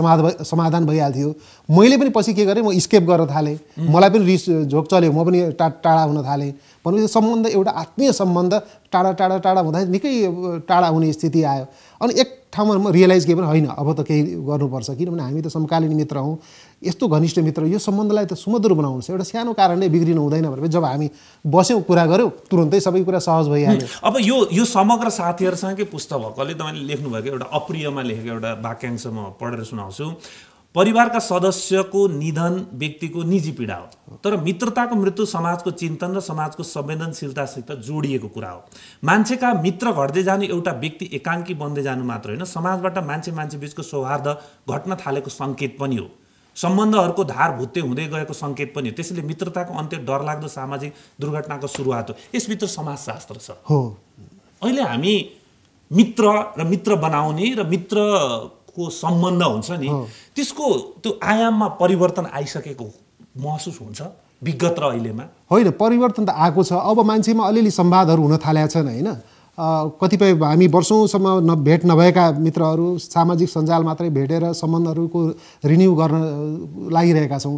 समाधान भइहाल्थ्यो। मैले पनि पछि के गरेँ, म स्केप गर्न थालेँ, मलाई पनि रिस झोक चल्यो, म पनि टाढा हुन थालेँ। भनेपछि सम्बन्ध एउटा आत्मीय सम्बन्ध टाढा टाढा हुँदा निकै टाढा हुने स्थिति आयो। अनि एक ठाउँमा रियलाइज गरेर हैन अब त केही गर्नुपर्छ किनभने हामी त समकालीन मित्र हौं यस्तो घनिष्ठ मित्र यो सम्बन्धलाई त सुमधुर बनाउनुस् एउटा सानो कारणले बिग्रिन हुँदैन भनेर जब हामी बस्यौं कुरा गर्यौं तुरुन्तै सबै कुरा सहज भइहाल्यो। अब यो समग्र साथीहरुसँगै पुस्तक भएकोले तपाईले लेख्नु भएको एउटा अप्रियमा लेखेको एउटा वाक्यांश म पढेर सुनाउँछु। परिवारका सदस्यको निधन व्यक्तिको निजी पीडा हो तर मित्रताको मृत्यु समाजको चिन्तन र समाजको संवेदनशीलतासित जोडिएको कुरा हो। मान्छेका मित्र घट्दै जानु एउटा व्यक्ति एकाङ्की बन्दै जानु मात्र हैन समाजबाट मान्छे मान्छे बीचको सौहार्द घट्न थालेको संकेत पनि हो सम्बन्धहरुको धार भुत्ते हुँदै गएको संकेत पनि हो। त्यसैले मित्रताको अन्त्य डरलाग्दो सामाजिक दुर्घटनाको सुरुवात हो। यसभित्र समाजशास्त्र छ हो। अहिले हामी मित्र र मित्र बनाउने र मित्र को सम्बन्ध हुन्छ नि त्यसको त्यो आयाममा परिवर्तन आइसकेको महसुस हुन्छ विगत र अहिलेमा होइन परिवर्तन त आएको छ। अब मान्छेमा अलिअलि संवादहरु हुन थालेका छन् हैन कतिपय हामी वर्षौंसम्म भेट नभएका मित्रहरु सामाजिक सञ्जाल मात्रै भेटेर सम्बन्धहरुको रिन्यू गर्न लागिरहेका छौं।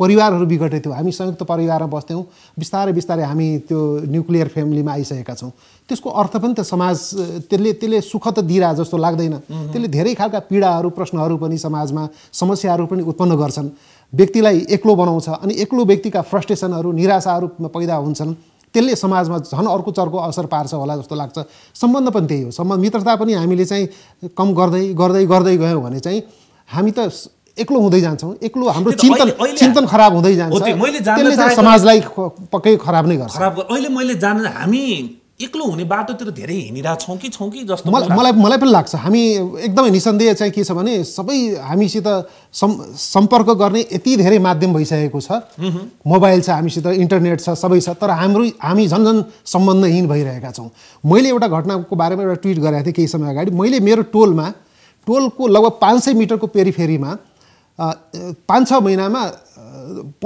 परिवारहरु बिगटेथ्यौ हामी संयुक्त परिवारमा बस्थ्यौ बिस्तारै बिस्तारै हामी त्यो न्युक्लियर फ्यामिलीमा आइसकेका छौं। त्यसको अर्थ पनि त समाज त्यसले सुख त दिरा जस्तो लाग्दैन त्यसले धेरै खालका पीडाहरु प्रश्नहरु पनि समाजमा समस्याहरु पनि उत्पन्न गर्छन् व्यक्तिलाई एक्लो बनाउँछ अनि एक्लो व्यक्तिका फ्रस्ट्रेसनहरु निराशाहरु पैदा हुन्छन् त्यसले समाजमा झन् अर्को चर्को असर पार्छ होला जस्तो लाग्छ। सम्बन्ध पनि त्यही हो सम्बन्ध मित्रता पनि हामीले चाहिँ कम गर्दै गर्दै गर्दै गयौं भने चाहिँ हामी त एक्लो हुँदै जान्छौं एक्लो हाम्रो चिन्तन खराब हुँदै जान्छ। मैले जान्न चाहे समाजलाई पक्कै खराब नै गर्छ अहिले मैले जान्न हामी एक्लो हुने बाटोतिर धेरै हिँडिरा छौं कि जस्तो मलाई पनि लाग्छ। हामी एकदमै निसन्देह चाहिँ के छ भने सबै हामीसित सम्पर्क गर्ने यति धेरै माध्यम भइसकेको छ मोबाइल छ हामीसित इन्टरनेट छ सबै छ तर हामी झन् सम्बन्धहीन भइरहेका छौं। मैले एउटा घटनाको बारेमा एउटा ट्वीट गरेको थिएँ केही समय अगाडि। मैले मेरो टोलको लगभग 500 मिटरको पेरिफेरीमा 5-6 महिनामा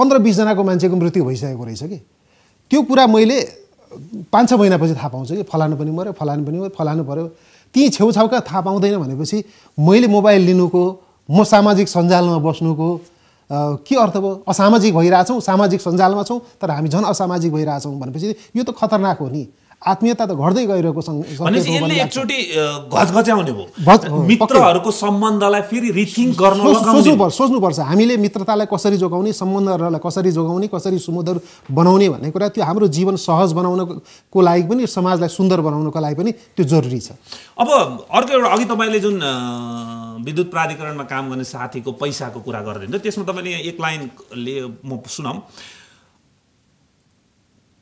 15-20 जनाको मान्छेको मृत्यु भइसकेको रहेछ कि त्यो कुरा मैले 5-6 महिनापछि थाहा पाउँछ कि फलानु पनि मर्यो फलानु पर्यो ती छेउछाउका थाहा पाउँदैन भनेपछि मैले मोबाइल लिनुको म सामाजिक सञ्जालमा बस्नुको के अर्थ भयो। असामाजिक भइराछौं सामाजिक सञ्जालमा छौं तर हामी झन् असामाजिक भइराछौं भनेपछि यो त खतरनाक हो नि आत्मीयता त घट्दै गइरहेको भनेपछि यसले एकचोटी घचघच्याउने भयो मित्रहरुको सम्बन्धलाई फेरि रिथिंक गर्न लगाउने सोच्नुपर्छ। हामीले मित्रतालाई कसरी जोगाउने सम्बन्धहरुलाई कसरी जोगाउने कसरी सुमधुर बनाउने भन्ने कुरा त्यो हाम्रो जीवन सहज बनाउनको लागि पनि समाजलाई सुन्दर बनाउनको लागि पनि त्यो जरुरी छ। अब अर्को एउटा अघि तपाईले जुन विद्युत प्राधिकरणमा काम गर्ने साथीको पैसाको कुरा गर्दै हुनुहुन्छ त्यसमा तपाईले एक लाइन म सुनाऊ।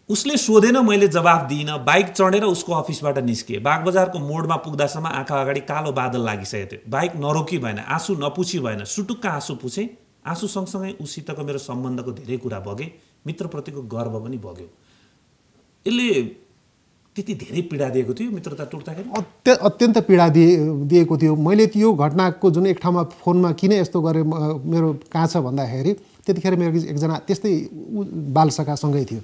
उसले सोधेन मैले जवाफ दिइन बाइक चढेर उसको अफिसबाट निस्किए बागबजारको मोडमा पुग्दासम्म आँखा अगाडि कालो बादल लागिसकेको थियो बाइक नरोकी भएन आँसु नपुछी भएन सुटुक्का आँसु पुछे आँसु सँगसँगै उसितको मेरो सम्बन्धको धेरै कुरा बगे मित्रप्रतिको गर्व पनि बग्यो। यसले त्यति धेरै पीडा दिएको थियो मित्रता टुट्दाखेरि अत्यन्त पीडा दिएको थियो। मैले त्यो घटनाको जुन एक ठाउँमा फोनमा किन यस्तो गरे मेरो कहाँ छ भन्दाखेरि त्यतिखेर मेरो एकजना त्यस्तै बालसखासँगै थियो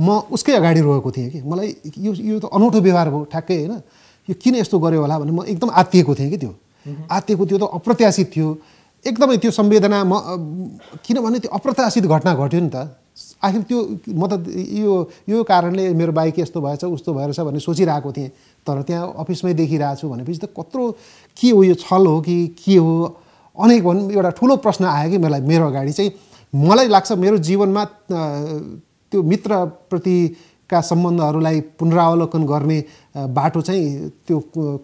म उसकै अगाडि रोएको थिएँ कि मलाई यो त अनौठो व्यवहार भयो ठ्याक्कै हैन यो किन यस्तो गर्यो होला भने म एकदम आत्तिएको थिएँ कि त्यो त अप्रत्याशित थियो एकदमै त्यो संवेदना म किनभने त्यो अप्रत्याशित घटना घट्यो नि त आखिर त्यो म त यो कारणले मेरो बाइक यस्तो भएछ उस्तो भएछ भन्ने सोचिरहेको थिएँ तर त्यहाँ अफिसमै देखिरहेछु भनेपछि त कत्रो के हो यो छल हो कि के हो अनेक एउटा ठूलो प्रश्न आयो कि मेरो अगाडि चाहिँ। मलाई लाग्छ मेरो जीवनमा त्यो मित्रप्रतिका सम्बन्धहरुलाई पुनरावलोकन गर्ने बाटो चाहिँ त्यो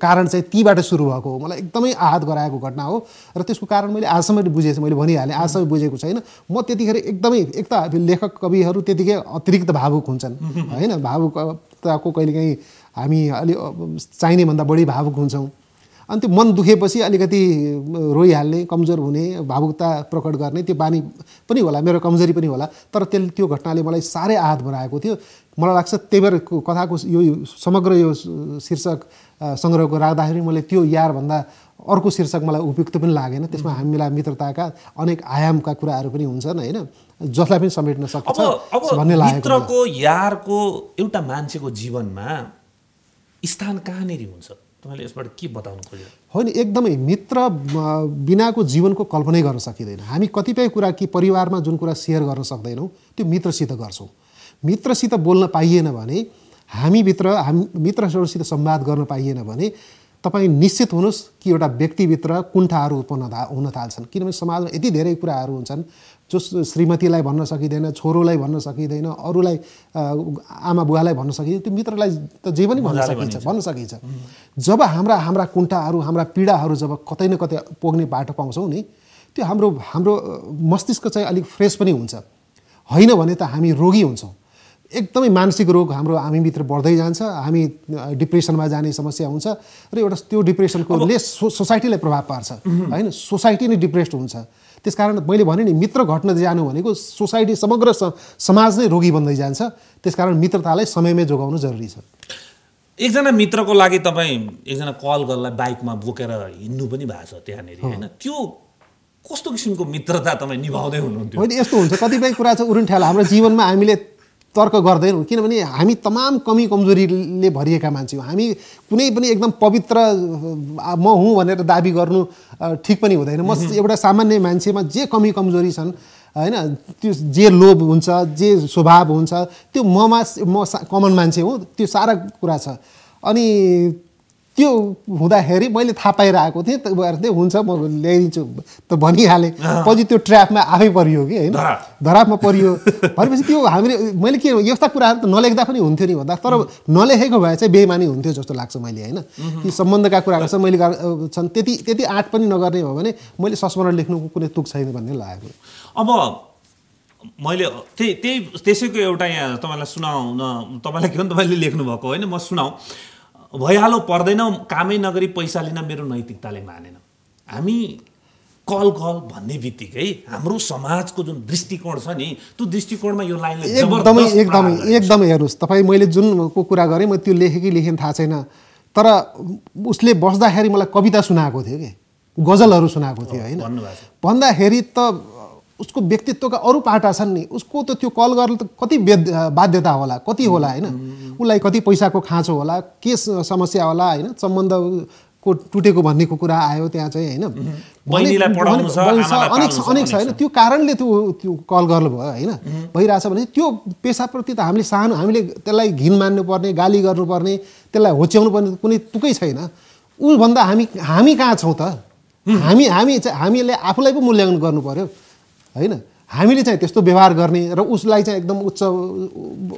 कारण चाहिँ तीबाट सुरु भएको हो मलाई एकदमै आहत गराएको घटना हो र त्यसको कारण मैले आजसम्म बुझेछु मैले भनिहालेँ आजसम्म बुझेको छैन। म त्यतिखेर एकदमै एक त लेखक कविहरू त्यतिकै अतिरिक्त भावुक हुन्छन् हैन भावुकताको कहिलेकाहीँ हामी अलि चाहिने भन्दा बढी भावुक हुन्छौं अनि त्यो मन दुखेपछि अलिकति रोइहाल्ने कमजोर हुने भावुकता प्रकट गर्ने त्यो बानी पनि होला मेरो कमजोरी पनि होला। तर त्यो घटनाले मलाई साह्रै आहत बनाएको थियो मलाई लाग्छ त्यही भएर कथाको यो समग्र यो शीर्षक संग्रहको राख्दाखेरि मैले त्यो यार भन्दा अर्को शीर्षक मलाई उपयुक्त पनि लागेन। त्यसमा हामीलाई मित्रताका अनेक आयामका कुराहरू पनि हुन्छन् हैन, जसलाई पनि समेट्न सक्छ भन्ने लाग्यो। मित्रको यारको एउटा मान्छेको जीवनमा स्थान कहाँनेरि हुन्छ? तपाईले यसबाट के बताउन खोज्यो? हैन, एकदमै मित्र बिनाको जीवनको कल्पना गर्न सकिदैन। हामी कतिपय कुरा कि परिवारमा जुन कुरा शेयर गर्न सक्दैनौं त्यो मित्रसित गर्छौं। मित्रसित बोल्न पाइएन भने, हामी मित्रहरूसित संवाद गर्न पाइएन भने तपाईं निश्चित हुनुस् कि एउटा व्यक्तिभित्र कुण्ठाहरू उत्पन्न हुन थाल्छन्। किनभने समाजमा यति धेरै कुराहरू हुन्छन् जो श्रीमतीलाई भन्न सकिँदैन, छोरोलाई भन्न सकिँदैन, अरूलाई आमा बुवालाई भन्न सकिँदैन, त्यो मित्रलाई त जे पनि भन्न सकिन्छ। जब हाम्रा कुण्ठाहरू, हाम्रा पीडाहरू जब कतै न कतै पुग्ने बाटो पाउँछौँ नि, त्यो हाम्रो मस्तिष्क चाहिँ अलिक फ्रेस पनि हुन्छ। हैन भने त हामी रोगी हुन्छौँ, एकदमै मानसिक रोग हामीभित्र बढ्दै जान्छ, हामी डिप्रेसनमा जाने समस्या हुन्छ र एउटा त्यो डिप्रेसनकोले सोसाइटीलाई प्रभाव पार्छ हैन, सोसाइटी नै डिप्रेस्ड हुन्छ। त्यसकारण मैले भने नि मित्र घट्न जानु भनेको सोसाइटी, समग्र समाज नै रोगी बन्दै जान्छ। त्यसकारण मित्रतालाई समयमै जोगाउनु जरुरी छ। एकजना मित्रको लागि तपाईं एकजना कल गर्दा बाइकमा बोकेर हिँड्नु पनि भएको छ त्यहाँनेरि हैन, त्यो कस्तो किसिमको मित्रता तपाईं निभाउँदै हुनुहुन्थ्यो? होइन, यस्तो हुन्छ कतिपय कुरा चाहिँ उरुन ठ्याल। हाम्रो जीवनमा हामीले तर्क गर्दैनौँ, किनभने हामी तमाम कमी कमजोरीले भरिएका मान्छे हौं। हामी कुनै पनि एकदम पवित्र म हुँ भनेर दाबी गर्नु ठीक पनि हुँदैन। म एउटा सामान्य मान्छेमा जे कमी कमजोरी छन् हैन, त्यो जे लोभ हुन्छ, जे स्वभाव हुन्छ, त्यो ममा म कमन मान्छे हुँ, त्यो सारा कुरा छ। अनि त्यो हुँदाखेरि मैले थाहा पाइरहेको थिएँ, त्यो हुन्छ म ल्याइदिन्छु त भनिहालेँ, पछि त्यो ट्र्यापमा आफै परियो कि हैन, धरापमा परियो। भनेपछि त्यो मैले के यस्ता कुराहरू त नलेख्दा पनि हुन्थ्यो नि भन्दा, तर नलेखेको भए चाहिँ बेइमानी हुन्थ्यो जस्तो लाग्छ मैले हैन। कि सम्बन्धका कुराहरू चाहिँ मैले छन् त्यति आँट पनि नगर्ने हो भने मैले संस्मरण लेख्नुको कुनै तुक छैन भन्ने लाग्यो। अब मैले त्यसैको एउटा यहाँ तपाईँलाई सुनाउन, तपाईँलाई के भन्छ तपाईँले लेख्नु भएको होइन, म सुनाऊ। भइहालो, पर्दैन, कामै नगरी पैसा लिन मेरो नैतिकताले मानेन। हामी कल भन्ने बित्तिकै हाम्रो समाजको जुन दृष्टिकोण छ नि, त्यो दृष्टिकोणमा यो लाइनले एकदमै हेर्नुस् तपाईँ, मैले जुनको कुरा गरेँ, म त्यो लेखेँ कि लेखेन थाहा छैन, तर उसले बस्दाखेरि मलाई कविता सुनाएको थियो कि गजलहरू सुनाएको थियो हैन। भन्दाखेरि त उसको व्यक्तित्वका अरू पाटा छन् नि, उसको त त्यो कल गर्न त कति बाध्यता होला, कति होला हैन, उसलाई कति पैसाको खाँचो होला, के समस्या होला हैन, सम्बन्धको टुटेको भन्नेको कुरा आयो त्यहाँ चाहिँ हैन, बहिनीलाई पढाउनु छ, अनेक छ हैन। त्यो कारणले त्यो कल गर्नु भयो हैन, भइरहेछ भने त्यो पेशाप्रति त हामीले त्यसलाई घिन मान्नुपर्ने, गाली गर्नुपर्ने, त्यसलाई होच्याउनु पर्ने कुनै तुकै छैन। उसभन्दा हामी कहाँ छौँ त? हामीले आफूलाई पो मूल्याङ्कन गर्नु पर्यो हैन। हामीले चाहिँ त्यस्तो व्यवहार गर्ने र उसलाई चाहिँ एकदम उच्च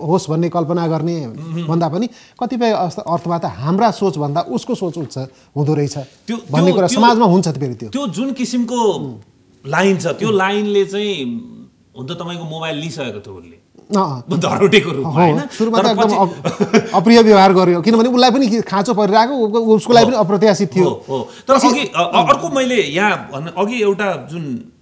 होस् भन्ने कल्पना गर्ने भन्दा पनि कतिपय अर्थमा त हाम्रा सोचभन्दा उसको सोच उच्च हुँदो रहेछ भन्ने कुरा समाजमा हुन्छ। फेरि त्यो जुन किसिमको लाइन छ, त्यो लाइनले चाहिँ हुन त तपाईँको मोबाइल लिइसकेको थियो उसले, धरोटेको रूपमा हैन, सुरुमा त एकदम अप्रिय व्यवहार गर्यो, किनभने उसलाई पनि खाँचो परिरहेको, उसको लागि पनि अप्रत्याशित थियो। तर अघि अर्को मैले यहाँ अघि एउटा जुन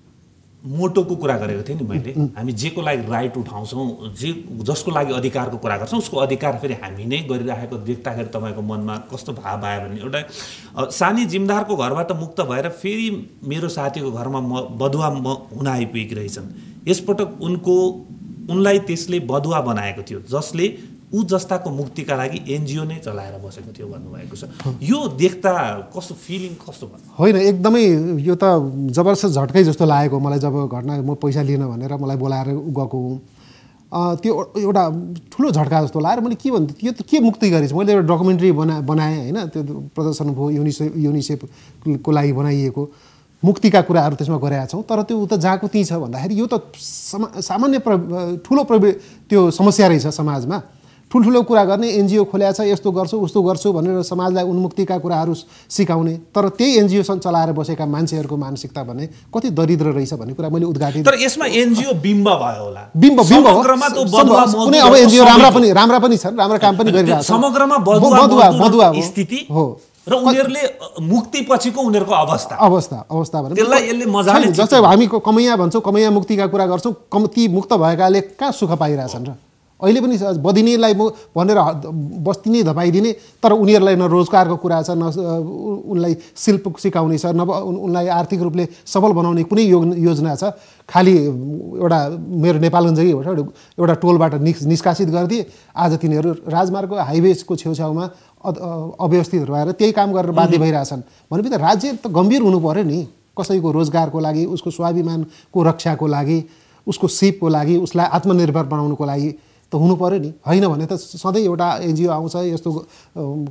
मोटोको कुरा गरेको थिएँ नि मैले, हामी जेको लागि राइट उठाउँछौँ, जसको लागि अधिकारको कुरा गर्छौँ, उसको अधिकार फेरि हामी नै गरिराखेको देख्दाखेरि तपाईँको मनमा कस्तो भाव आयो भने, एउटा सानी जिमदारको घरबाट मुक्त भएर फेरि मेरो साथीको घरमा म बधुवा हुन आइपुगेकी रहेछन्। यसपटक उनलाई त्यसले बधुवा बनाएको थियो जसले ऊ जस्ताको मुक्तिका लागि एनजिओ नै चलाएर बसेको थियो भन्नुभएको छ। यो देख्दा कस्तो फिलिङ, कस्तो होइन, एकदमै यो त जबरजस्त झट्कै जस्तो लागेको मलाई। जब घटना म पैसा लिन भनेर मलाई बोलाएर गएको त्यो एउटा ठुलो झट्का जस्तो लागेर मैले के भन्थेँ, यो त के मुक्ति गरेछ? मैले एउटा डकुमेन्ट्री बनाएँ होइन, त्यो प्रदर्शन भयो, युनिसेफको लागि बनाइएको, मुक्तिका कुराहरू त्यसमा गरेका छौँ। तर त्यो त जहाँको त्यहीँ छ भन्दाखेरि यो त सामान्य ठुलो त्यो समस्या रहेछ समाजमा। ठुल्ठुलो कुरा गर्ने, एनजिओ खोल्या छ, यस्तो गर्छु उस्तो गर्छु भनेर समाजलाई उन्मुक्तिका कुराहरू सिकाउने, तर त्यही एनजिओ चलाएर बसेका मान्छेहरूको मानसिकता भने कति दरिद्र रहेछ भन्ने कुरा मैले उद्घाटन। तर यसमा एनजिओ बिम्ब भयो होला, बिम्ब कुनै अब एनजिओ राम्रा पनि छन्, राम्रा काम पनि गरिरहेको छ, समग्रमा बधुवा स्थिति हो र उनीहरूले मुक्ति पछिको उनीहरूको अवस्था भने त्यसलाई यसले मजाले, जस्तै हामी कमैया भन्छौँ, कमैया मुक्तिका कुरा गर्छौँ, कम्ती मुक्त भएकाले कहाँ सुख पाइरहेछन् र अहिले पनि बदिनीलाई भनेर बस्ती नै धपाइदिने तर उनीहरूलाई न रोजगारको कुरा छ न उनलाई शिल्प सिकाउने छ न उनलाई आर्थिक रूपले सबल बनाउने कुनै योजना छ। खाली एउटा मेरो नेपालगञ्जै एउटा टोलबाट निष्कासित गरिदिए आज तिनीहरू राजमार्ग हाइवेको छेउछाउमा अव्यवस्थित भएर त्यही काम गरेर बाध्य भइरहेछन्। भनेपछि राज्य त गम्भीर हुनु पर्यो नि, कसैको रोजगारको लागि, उसको स्वाभिमानको रक्षाको लागि, उसको सिपको लागि, उसलाई आत्मनिर्भर बनाउनुको लागि त हुनु पर्यो नि। हैन भने त सधैँ एउटा एनजिओ आउँछ यस्तो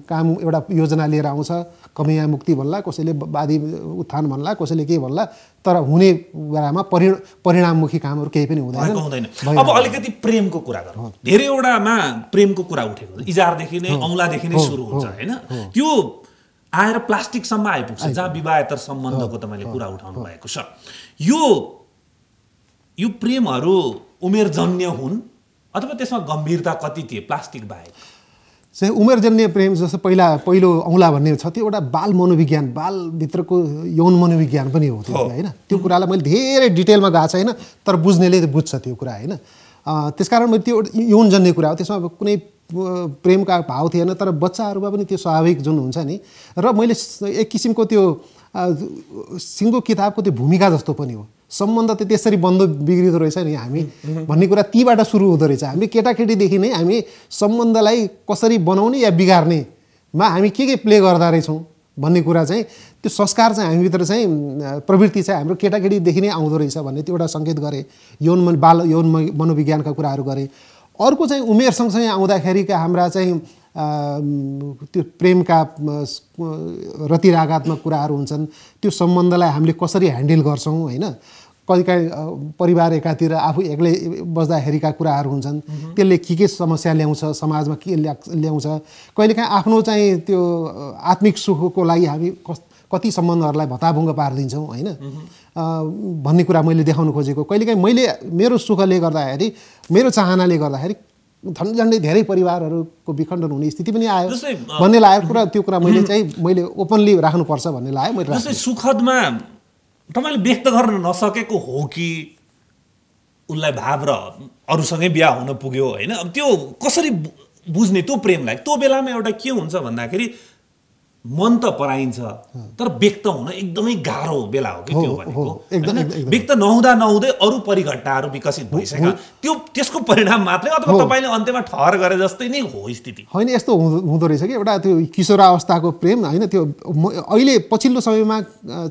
काम एउटा योजना लिएर आउँछ, कमैया मुक्ति भन्ला, कसैले वादी उत्थान भन्ला, कसैले के भन्ला, तर हुने बेलामा परिणाममुखी कामहरु केही पनि हुँदैन। अब अलिकति प्रेमको कुरा गरौँ। धेरैवटामा प्रेमको कुरा उठेको छ, इजारदेखि नै औंलादेखि नै सुरु हुन्छ हैन, त्यो आएर प्लास्टिकसम्म आइपुग्छ जहाँ विवाहेतर सम्बन्धको तपाईले कुरा उठाउनु भएको छ। यो प्रेमहरु उमेरजन्य हुन् अथवा त्यसमा गम्भीरता कति थिए? प्लास्टिक बाहेक चाहिँ उमेरजन्य प्रेम जस्तो पहिलो औँला भन्ने छ त्यो एउटा बाल मनोविज्ञान, बालभित्रको यौन मनोविज्ञान पनि हो त्यो हैन। त्यो कुरालाई मैले धेरै डिटेलमा गएको छैन तर बुझ्नेले बुझ्छ त्यो कुरा हैन। त्यसकारण मैले त्यो यौनजन्य कुरा हो, त्यसमा कुनै प्रेमका भाव थिएन तर बच्चाहरुमा पनि त्यो स्वाभाविक जुन हुन्छ नि, र मैले एक किसिमको त्यो सिङ्गो किताबको त्यो भूमिका जस्तो पनि हो। सम्बन्ध त त्यसरी बन्द बिग्रिदो रहेछ नि हामी भन्ने कुरा तीबाट सुरु हुँदो रहेछ। हामीले केटाकेटीदेखि नै हामी सम्बन्धलाई कसरी बनाउने या बिगार्नेमा हामी के प्ले गर्दा रहेछौँ भन्ने कुरा चाहिँ त्यो संस्कार चाहिँ हामीभित्र चाहिँ प्रवृत्ति चाहिँ हाम्रो केटाकेटीदेखि नै आउँदो रहेछ भन्ने त्यो एउटा सङ्केत गरे। यौन मनोविज्ञानका कुराहरू गरे। अर्को चाहिँ उमेर सँगसँगै आउँदाखेरिका हाम्रा चाहिँ त्यो प्रेमका रतिरागात्मक कुराहरू हुन्छन्, त्यो सम्बन्धलाई हामीले कसरी ह्यान्डल गर्छौँ हैन। कहिलेकाहीँ परिवार एकातिर आफू एक्लै बस्दाखेरिका कुराहरू हुन्छन्, त्यसले के समस्या ल्याउँछ, समाजमा के ल्याउँछ। कहिलेकाहीँ आफ्नो चाहिँ त्यो आत्मिक सुखको लागि हामी कति सम्बन्धहरूलाई भताभुङ्ग पारिदिन्छौँ हैन भन्ने कुरा मैले देखाउन खोजेको। कहिलेकाहीँ मेरो सुखले गर्दाखेरि, मेरो चाहनाले गर्दाखेरि झन्झन्डै धेरै परिवारहरुको विखण्डन हुने स्थिति पनि आयो भन्ने लाग्यो कुरा। त्यो कुरा मैले ओपनली राख्नुपर्छ भन्ने लाग्यो। मैले सुखदमा तपाईले व्यक्त गर्न नसकेको हो कि उनलाई भाव र अरूसँगै बिहा हुन पुग्यो हैन, अब त्यो कसरी बुझ्ने त्यो प्रेमलाई? त्यो बेलामा एउटा के हुन्छ भन्दाखेरि मन त पराइन्छ तर व्यक्त हुन एकदमै गाह्रो बेला हो कि त्यो भनेको। व्यक्त नहुँदै अरू परिघटनाहरू विकसित भइसक्यो, त्यो त्यसको परिणाम मात्रै अथवा तपाईले अन्त्यमा ठहर गरे जस्तै नै हो स्थिति? हैन, यस्तो हुँदो रहेछ कि एउटा त्यो किशोरावस्थाको प्रेम हैन, त्यो अहिले पछिल्लो समयमा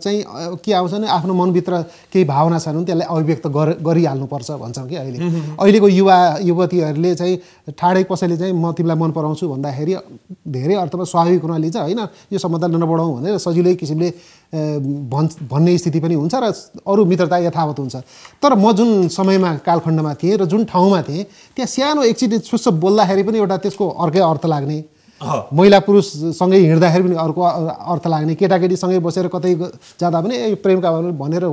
चाहिँ के आउँछ नि आफ्नो मनभित्र केही भावना छन् त्यसलाई अभिव्यक्त गरिहाल्नुपर्छ भन्छौँ कि अहिले। अहिलेको युवतीहरूले चाहिँ ठाडै कसैले चाहिँ म तिमीलाई मन पराउँछु भन्दाखेरि धेरै अर्थमा स्वाभाविक हुन लिन्छ हैन, यो सम्बन्ध नबढाउँ भनेर सजिलै किसिमले भन्ने स्थिति पनि हुन्छ र अरू मित्रता यथावत हुन्छ। तर म जुन समयमा कालखण्डमा थिएँ र जुन ठाउँमा थिएँ त्यहाँ सानो एकचोटि सुस्स बोल्दाखेरि पनि एउटा त्यसको अर्कै अर्थ लाग्ने, महिला पुरुषसँगै हिँड्दाखेरि पनि अर्को अर्थ लाग्ने, केटाकेटीसँगै बसेर कतै जाँदा पनि ए प्रेमका भनेर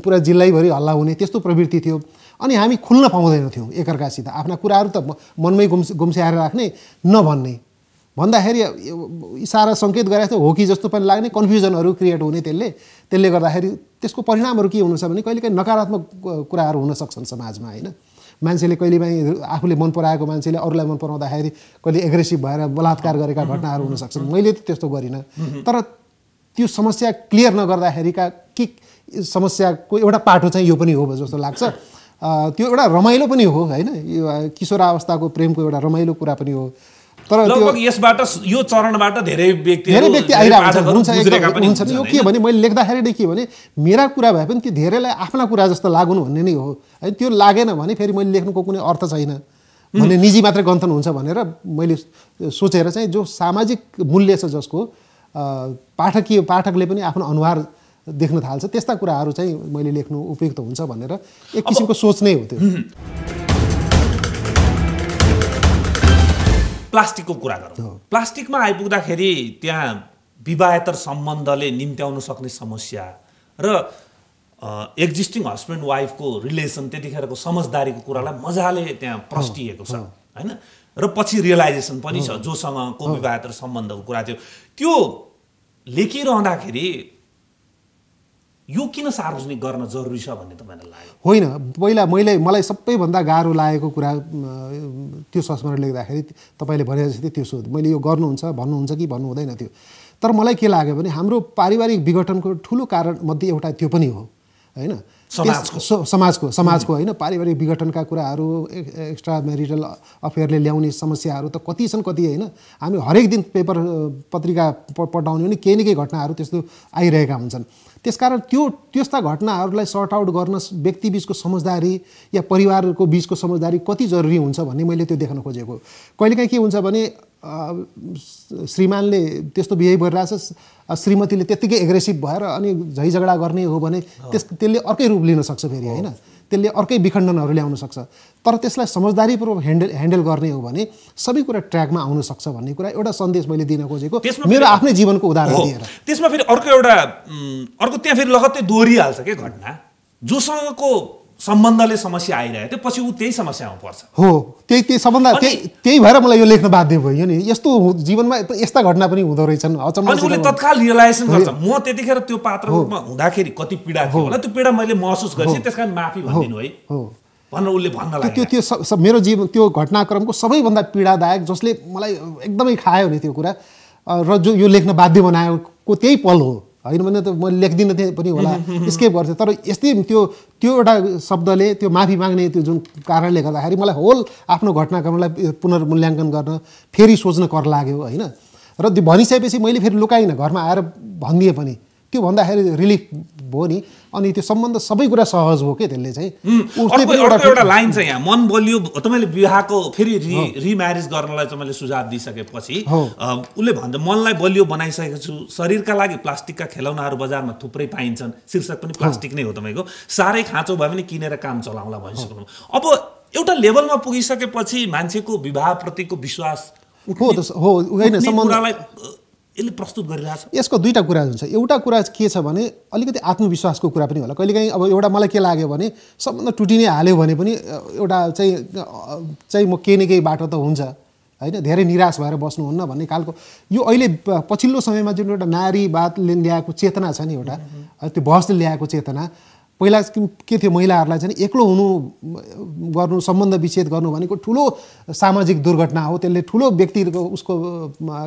पुरा जिल्लाभरि हल्ला हुने त्यस्तो प्रवृत्ति थियो। अनि हामी खुल्न पाउँदैनथ्यौँ एकअर्कासित, आफ्ना कुराहरू त मनमै गुम्स्याएर राख्ने, नभन्ने, भन्दाखेरि इसारा सङ्केत गरेको थियो हो कि जस्तो पनि लाग्ने, कन्फ्युजनहरू क्रिएट हुने। त्यसले गर्दाखेरि त्यसको परिणामहरू के हुनुहुन्छ भने कहिलेकाहीँ नकारात्मक कुराहरू हुन सक्छन् समाजमा हैन। मान्छेले कहिलेकाहीँ आफूले मन पराएको मान्छेले अरूलाई मन पराउँदाखेरि कहिले एग्रेसिभ भएर बलात्कार गरेका घटनाहरू हुन सक्छन्। मैले त त्यस्तो गरिनँ तर त्यो समस्या क्लियर नगर्दाखेरिका के समस्याको एउटा पाटो चाहिँ यो पनि हो जस्तो लाग्छ। त्यो एउटा रमाइलो पनि हो हैन, यो किशोरावस्थाको प्रेमको एउटा रमाइलो कुरा पनि हो। तर लगभग यसबाट यो चरणबाट धेरै व्यक्ति आइरहेको हुन्छ। यो के भने मैले लेख्दाखेरि नै के भने मेरा कुरा भए पनि त्यो धेरैलाई आफ्ना कुरा जस्तो लागुन् भन्ने नै हो है। त्यो लागेन भने फेरि मैले लेख्नुको कुनै अर्थ छैन भन्ने निजी मात्र गन्थन हुन्छ भनेर मैले सोचेर चाहिँ जो सामाजिक मूल्य छ जसको पाठकले पनि आफ्नो अनुहार देख्न थाल्छ त्यस्ता कुराहरू चाहिँ मैले लेख्नु उपयुक्त हुन्छ भनेर एक किसिमको सोच नै हो त्यो। प्लास्टिकको कुरा गरौँ। प्लास्टिकमा आइपुग्दाखेरि त्यहाँ विवाहेतर सम्बन्धले निम्त्याउन सक्ने समस्या र एक्जिस्टिङ हस्बेन्ड वाइफको रिलेसन त्यतिखेरको समझदारीको कुरालाई मजाले त्यहाँ प्रष्टिएको छ हैन, र पछि रियलाइजेसन पनि छ जोसँगको विवाहेतर सम्बन्धको कुरा थियो। त्यो लेखिरहँदाखेरि यो किन सार्वजनिक गर्न जरुरी छ भन्ने तपाईलाई लाग्यो होइन? पहिला मलाई सबैभन्दा गाह्रो लागेको कुरा त्यो संस्मरण लेख्दाखेरि तपाईले भने जस्तै त्यो सोध मैले यो गर्नुहुन्छ भन्नुहुन्छ कि भन्नु हुँदैन थियो, तर मलाई के लाग्यो भने हाम्रो पारिवारिक विघटनको ठुलो कारण मध्ये एउटा त्यो पनि हो हैन, समाजको हैन। पारिवारिक विघटनका कुराहरू एक्स्ट्रा म्यारिटल अफेयरले ल्याउने समस्याहरू त कति छन् कति हैन। हामी हरेक दिन पेपर पत्रिका पढाउने भने केही न केही घटनाहरू त्यस्तो आइरहेका हुन्छन्। त्यसकारण त्यस्ता घटनाहरूलाई सर्ट आउट गर्न व्यक्ति बीचको समझदारी या परिवारको बीचको समझदारी कति जरुरी हुन्छ भन्ने मैले त्यो देख्न खोजेको। कहिलेकाहीँ के हुन्छ भने श्रीमानले त्यस्तो बिहेभ गरिरहेछ, श्रीमतीले त्यतिकै एग्रेसिभ भएर अनि झै झगडा गर्ने हो भने त्यसले अर्कै रूप लिन सक्छ फेरि हैन, त्यसले अर्कै विखण्डनहरू ल्याउन सक्छ। तर त्यसलाई समझदारीपूर्वक ह्यान्डल गर्ने हो भने सबै कुरा ट्र्याकमा आउन सक्छ भन्ने कुरा एउटा सन्देश मैले दिन खोजेको, मेरो आफ्नै जीवनको उदाहरण दिएर। त्यसमा फेरि अर्को त्यहाँ फेरि लगत्तै दोहोरिहाल्छ के घटना जोसँगको सम्बन्धले समस्या आइरहेको थियो, पछि ऊ त्यही समस्यामा पर्छ हो। त्यही सम्बन्ध त्यही भएर मलाई यो लेख्न बाध्य भयो नि। यस्तो जीवनमा यस्ता घटना पनि हुँदो रहेछन्। अचम्म उसले तत्काल रियलाइजेसन गर्छ म त्यतिखेर त्यो पात्रमा हुँदाखेरि कति पीडा थियो होला, त्यो पीडा मैले महसुस गरेँ, त्यसकारण माफी भन्दिनु है भनेर उसले भन्न लाग्यो। त्यो मेरो जीवन त्यो घटनाक्रमको सबैभन्दा पीडादायक जसले मलाई एकदमै खायो नि त्यो कुरा र जो यो लेख्न बाध्य बनाएको त्यही पल हो हैन भने त म लेख्दिन थिएँ पनि होला, स्केप गर्थेँ। तर यस्तै त्यो एउटा शब्दले त्यो माफी माग्ने त्यो जुन कारणले गर्दाखेरि मलाई होल आफ्नो घटनाक्रमलाई पुनर्मूल्याङ्कन गर्न फेरि सोच्न कर लाग्यो हैन। र त्यो भनिसकेपछि मैले फेरि लुकाइनँ, घरमा आएर भनिदिएँ पनि। त्यो भन्दाखेरि रिलिफ भयो नि, अनि त्यो सम्बन्ध सबै कुरा सहज हो के। त्यसले चाहिँ एउटा लाइन छ यहाँ मन बलियो, तपाईँले विवाहको फेरि रिम्यारिज गर्नलाई चाहिँ मैले सुझाव दिइसकेपछि उसले भन्छ मनलाई बलियो बनाइसकेछु, शरीरका लागि प्लास्टिकका खेलौनाहरू बजारमा थुप्रै पाइन्छन्, शीर्षक पनि प्लास्टिक नै हो तपाईँको, साह्रै खाँचो भयो भने किनेर काम चलाउँला भनिसक्नु। अब एउटा लेभलमा पुगिसकेपछि मान्छेको विवाहप्रतिको विश्वास हो होइन सम्बन्धलाई यसले प्रस्तुत गरिरहेछ। यसको दुईटा कुरा हुन्छ, एउटा कुरा के छ भने अलिकति आत्मविश्वासको कुरा पनि होला। कहिलेकाहीँ अब एउटा मलाई के लाग्यो भने सबभन्दा टुटी नै हाल्यो भने पनि एउटा चाहिँ म केही न केही बाटो त हुन्छ हैन, धेरै निराश भएर बस्नुहुन्न भन्ने खालको। यो अहिले पछिल्लो समयमा जुन एउटा नारीवादले ल्याएको चेतना छ नि, एउटा त्यो बहसले ल्याएको चेतना, पहिला के थियो महिलाहरूलाई चाहिँ एक्लो हुनु गर्नु सम्बन्ध विच्छेद गर्नु भनेको ठुलो सामाजिक दुर्घटना हो, त्यसले ठुलो व्यक्तिको उसको